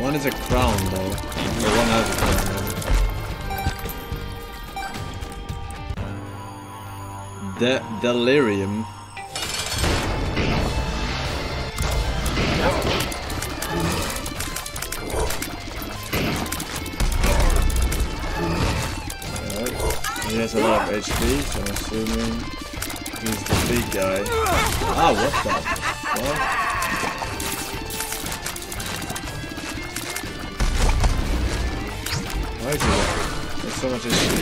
One is a crown, though. Or one has a crown. De- delirium. He has a lot of H P, so I'm assuming he's the big guy. Ah, what the fuck? Why is he there? There's so much H P.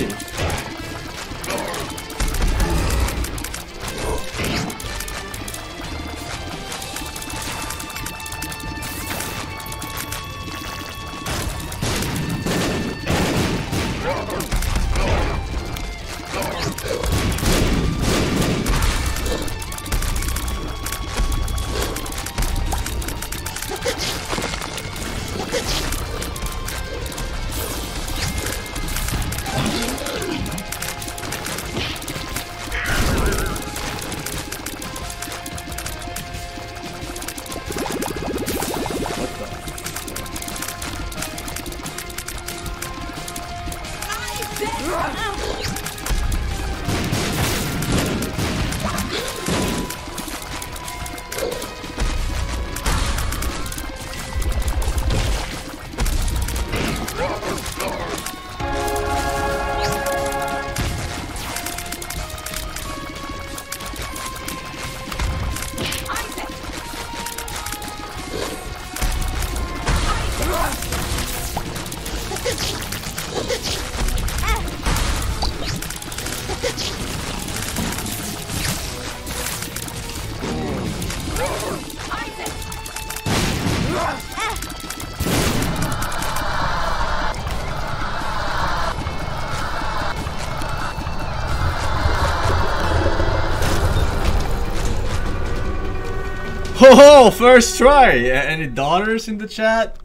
Oh, first try! Any daughters in the chat?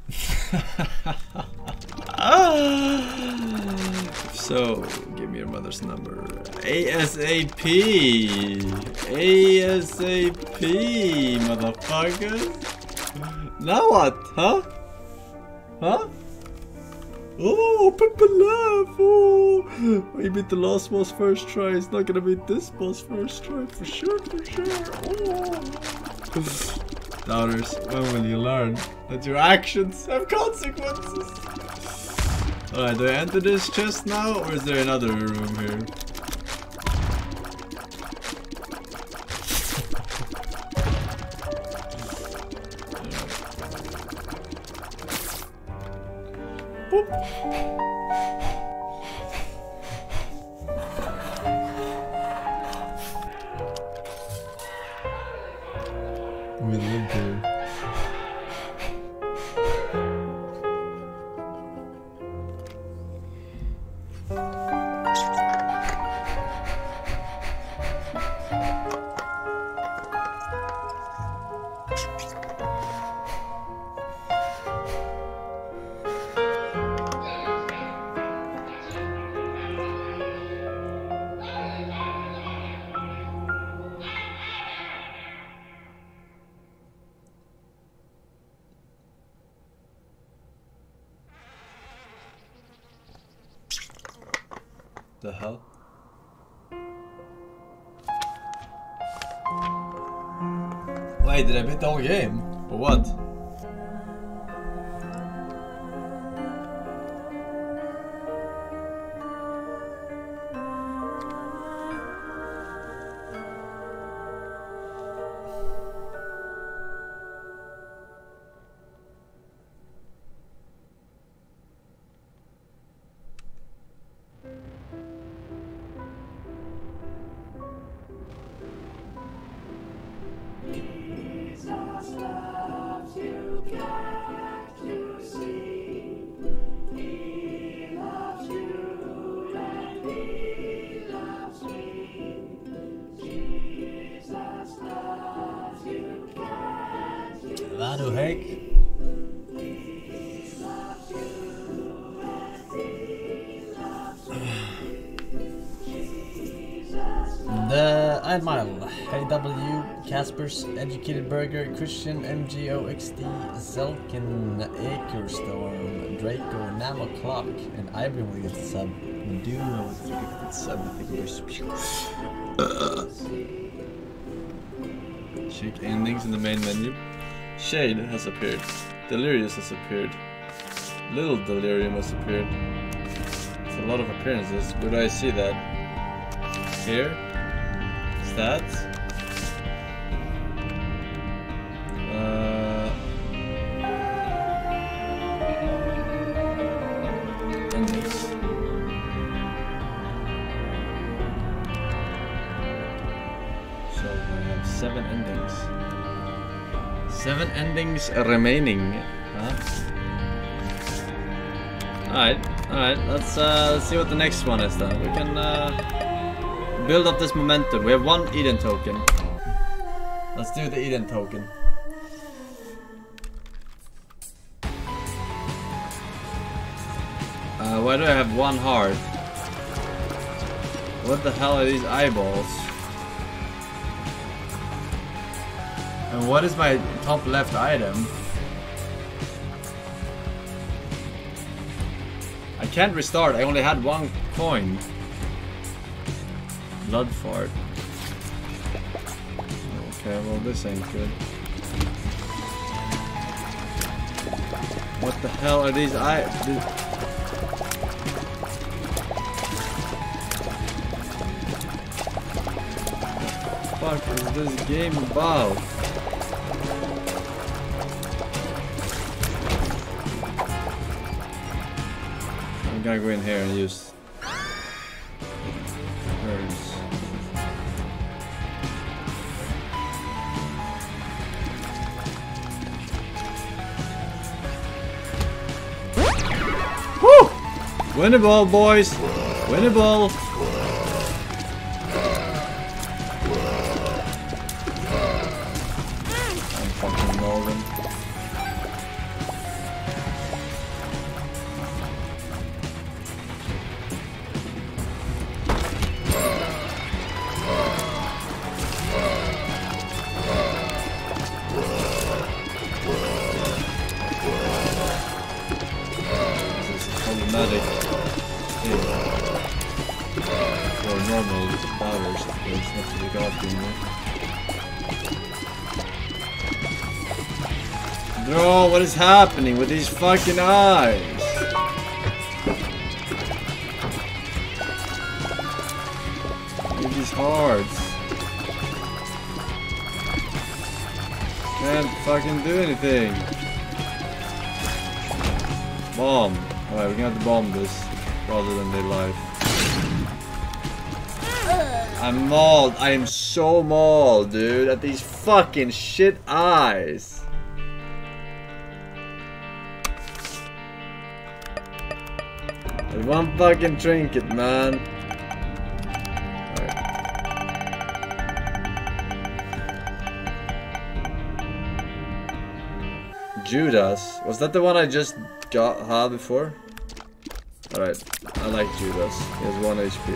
So, give me your mother's number. ASAP! ASAP, motherfuckers! Now what? Huh? Huh? Oh, people love! Oh, we beat the last boss first try. It's not gonna beat this boss first try for sure, for sure. Oh. Daughters, when will you learn that your actions have consequences? Alright, do I enter this chest now, or is there another room here? Menino Deus. The hell? Wait, did I beat the whole game? Or what? What the heck? The Admiral, A W, Casper's, Educated Burger, Christian, M G O X D, Zelkin, Akerstorm, Draco, Nano Clock, and Ivory will get the sub. Maduna will get the sub with the gears. Check endings in the main menu. Shade has appeared. Delirious has appeared. Little Delirium has appeared. It's a lot of appearances. Where do I see that? Here. Stats. Uh. Endings. So we have seven endings. Seven endings remaining. Huh? Alright, alright, let's uh, let's see what the next one is then. We can uh, build up this momentum. We have one Eden token. Let's do the Eden token. Uh, why do I have one heart? What the hell are these eyeballs? And what is my top left item? I can't restart, I only had one coin. Blood fart. Okay, well this ain't good. What the hell are these items? What the fuck is this game about? I'm gonna go in here and use herbs. Woo! Winnable, boys! Winnable! Magic is for normal powers, there's not to be got anymore. Bro, what is happening with these fucking eyes? With these hearts. Can't fucking do anything. Bomb. Alright, we're gonna have to bomb this rather than their life. I'm mauled. I am so mauled, dude, at these fucking shit eyes. There's one fucking trinket, man. Right. Judas? Was that the one I just got ha before? Alright, I like Judas. He has one H P.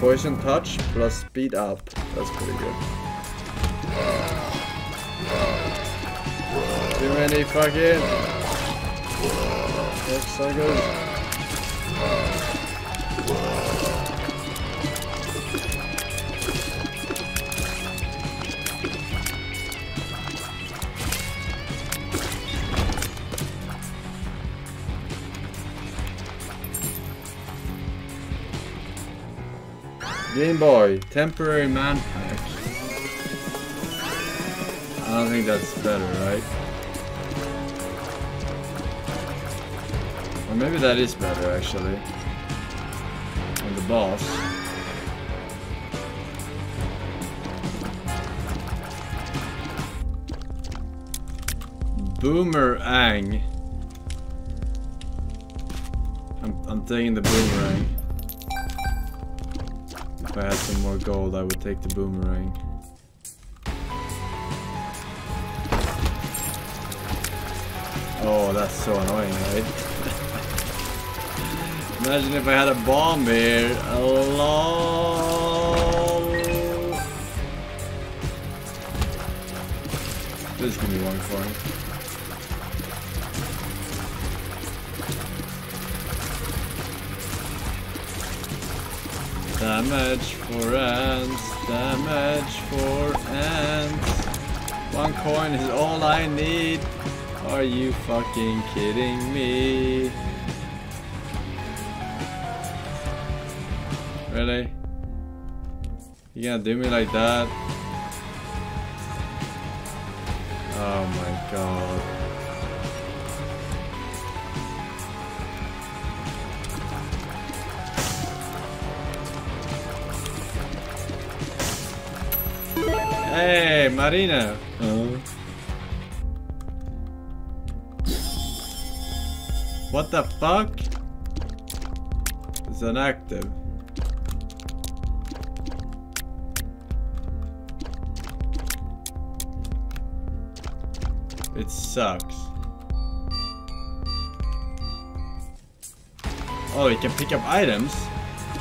Poison touch plus speed up. That's pretty good. Too many fucking. That's so good. Game Boy, temporary man pack. I don't think that's better, right? Or maybe that is better, actually. On the boss. Boomerang. I'm, I'm taking the boomerang. If I had some more gold, I would take the boomerang. Oh, that's so annoying, right? Imagine if I had a bomb here. Hello. Just give me one coin. Damage for ants, damage for ants. One coin is all I need. Are you fucking kidding me? Really? You gonna do me like that? Oh my god. Hey, Marina! Uh-huh. What the fuck? It's inactive. It sucks. Oh, you can pick up items?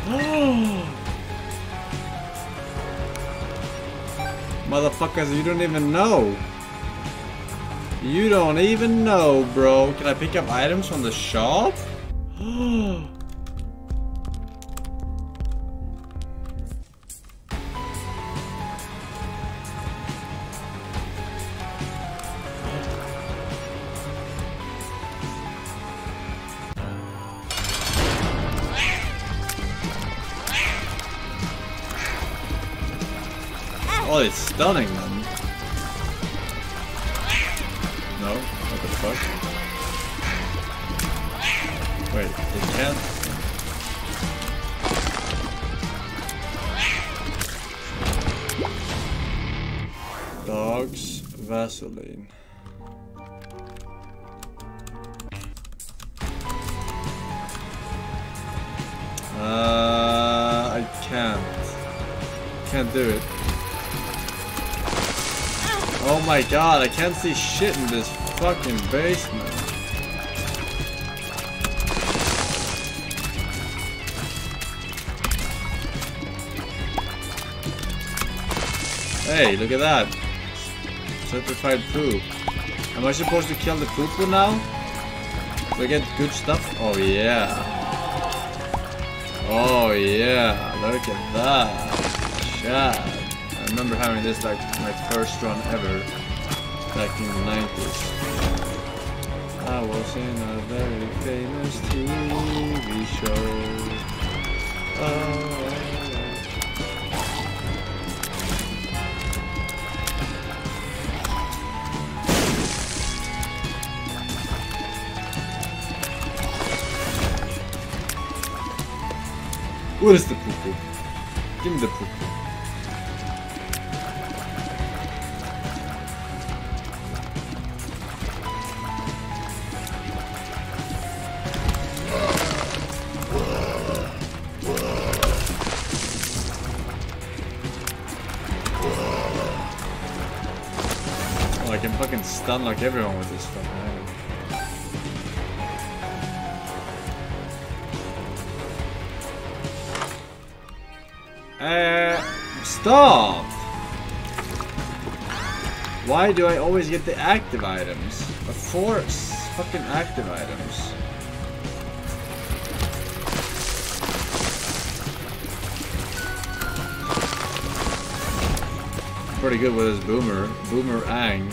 Oh! Motherfuckers, you don't even know. You don't even know, bro. Can I pick up items from the shop? Oh, it's stunning them. No? What the fuck? Wait, it can't? Dogs, Vaseline. Uh, I can't. Can't do it. Oh my god, I can't see shit in this fucking basement. Hey, look at that. Certified poop. Am I supposed to kill the pooper now? Do I get good stuff? Oh yeah. Oh yeah, look at that. Yeah. I remember having this like my first run ever back in the nineties. I was in a very famous T V show. Where is the poo-poo? Give me the poo-poo. Oh, I can fucking stun like everyone with this stuff, man. Uh, stop! Why do I always get the active items? The four fucking active items. Pretty good with his boomer, boomerang.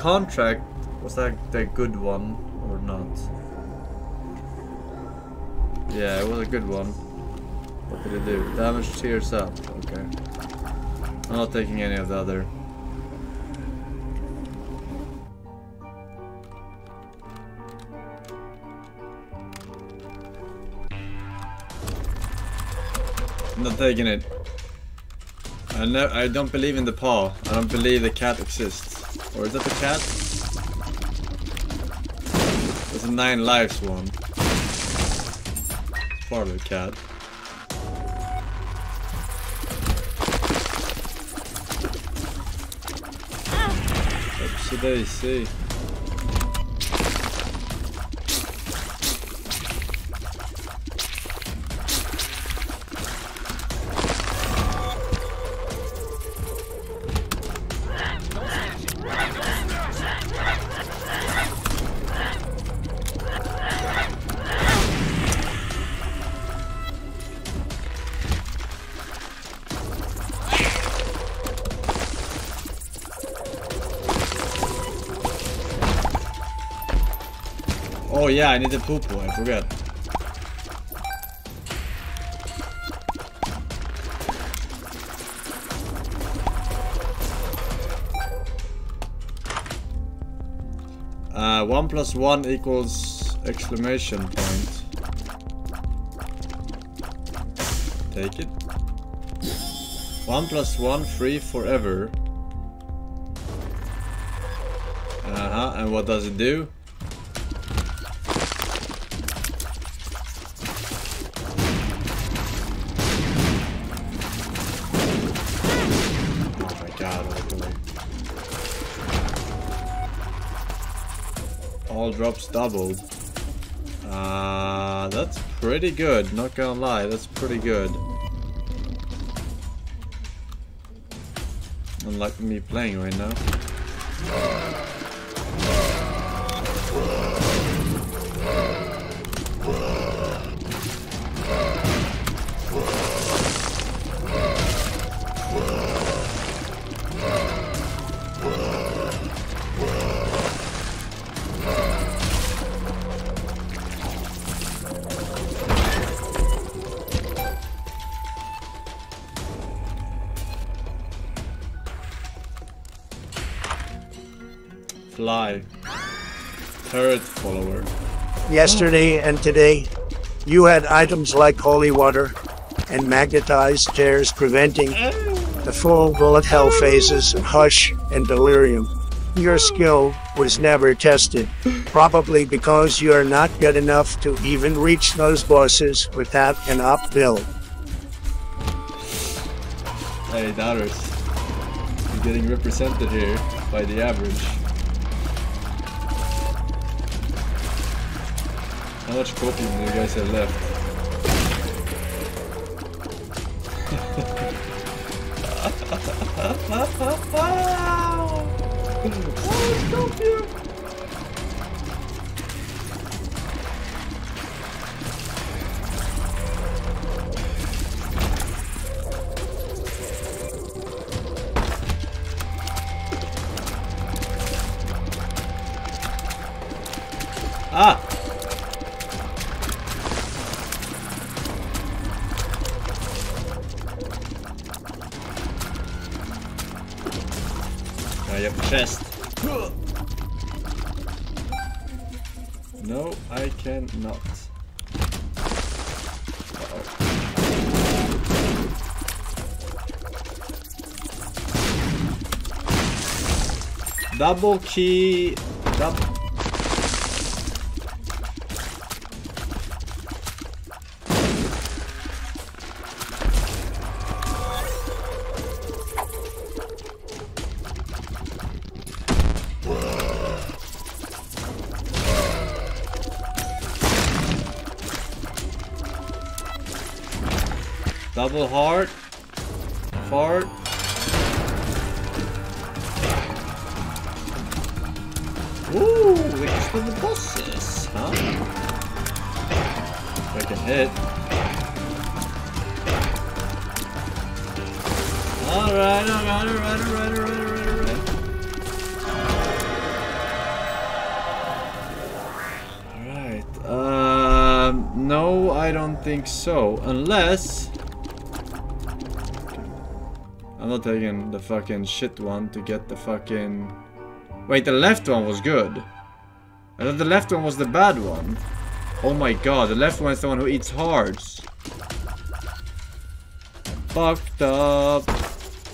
Contract, was that the good one or not? Yeah, it was a good one. What did it do? Damage tears up. Okay. I'm not taking any of the other. I'm not taking it. I know. I don't believe in the paw. I don't believe the cat exists. Or is that the cat? There's a nine lives one. It's part of the cat. Oopsie daisy. Oh yeah, I need the poo-poo, I forgot. Uh, one plus one equals exclamation point. Take it. One plus one, free forever. Uh-huh, and what does it do? Drops doubled. Uh, that's pretty good, not gonna lie, that's pretty good. Unlike me playing right now. Fly. Turret follower. Yesterday and today, you had items like holy water and magnetized tears preventing the full bullet hell phases of Hush and Delirium. your skill was never tested, probably because you are not good enough to even reach those bosses without an op build. Hey, doubters, you're getting represented here by the average. How much coping do you guys have left? Oh, you. Ah. I have a chest. No, I cannot. Uh-oh. Double key. Double. Double heart, fart. Ooh, wait for the bosses, huh? If I can hit. Alright, alright, alright, alright, alright, alright, alright. Alright, um, no, I don't think so. Unless. I'm not taking the fucking shit one to get the fucking... Wait, the left one was good. I thought the left one was the bad one. Oh my god, the left one is the one who eats hearts. Fucked up.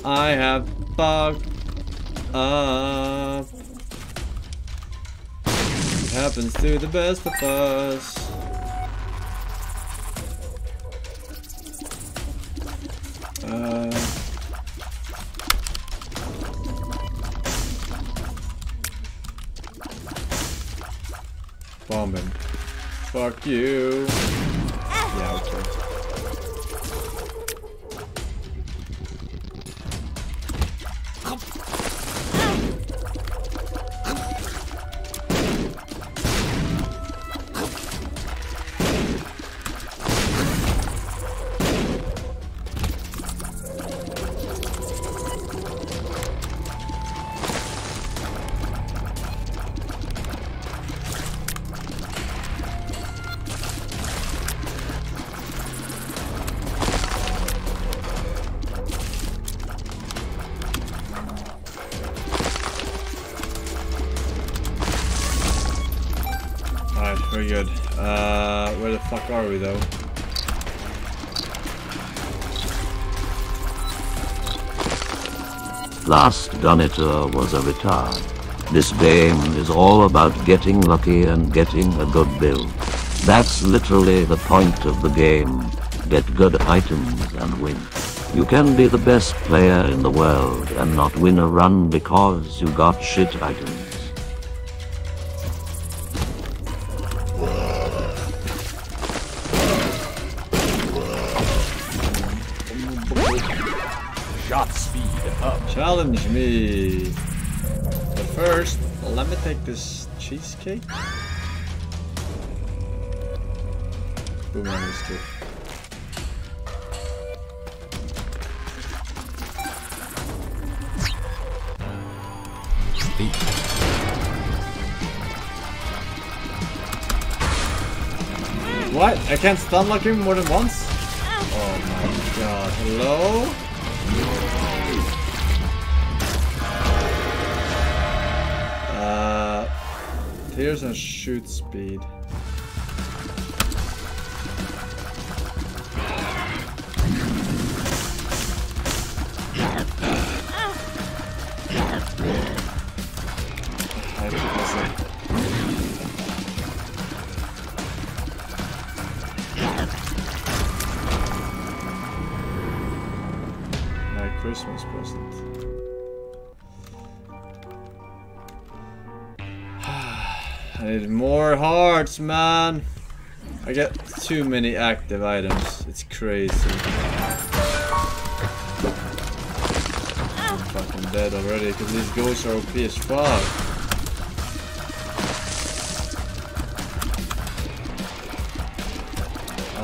I have fucked up. It happens to the best of us. Bombing. Fuck you. Yeah, okay. Very good. Uh, where the fuck are we though? Last Donator was a retard. This game is all about getting lucky and getting a good build. That's literally the point of the game. Get good items and win. You can be the best player in the world and not win a run because you got shit items. Challenge me! But first, let me take this cheesecake. Boomerang escape. What? I can't stun lock him more than once? Oh my god. Hello? Here's a shoot speed. I need more hearts, man. I got too many active items. It's crazy. I'm fucking dead already because these ghosts are O P as fuck.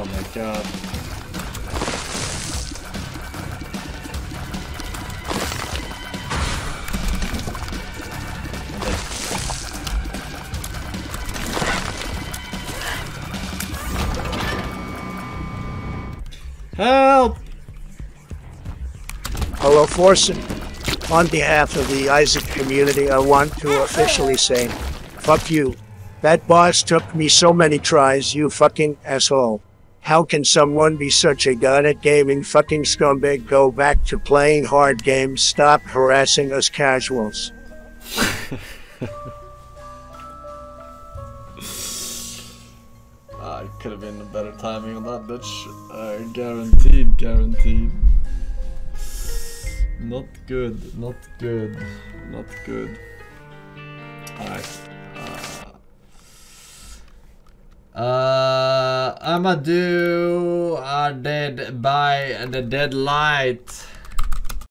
Oh my god. Help! Hello, Forsen. On behalf of the Isaac community, I want to officially say, fuck you. That boss took me so many tries, you fucking asshole. How can someone be such a gun at gaming fucking scumbag? Go back to playing hard games. Stop harassing us casuals. I could have been a better timing on that bitch. Uh, guaranteed, guaranteed. Not good, not good, not good. Alright. Uh, uh Amadou are dead by the deadlight.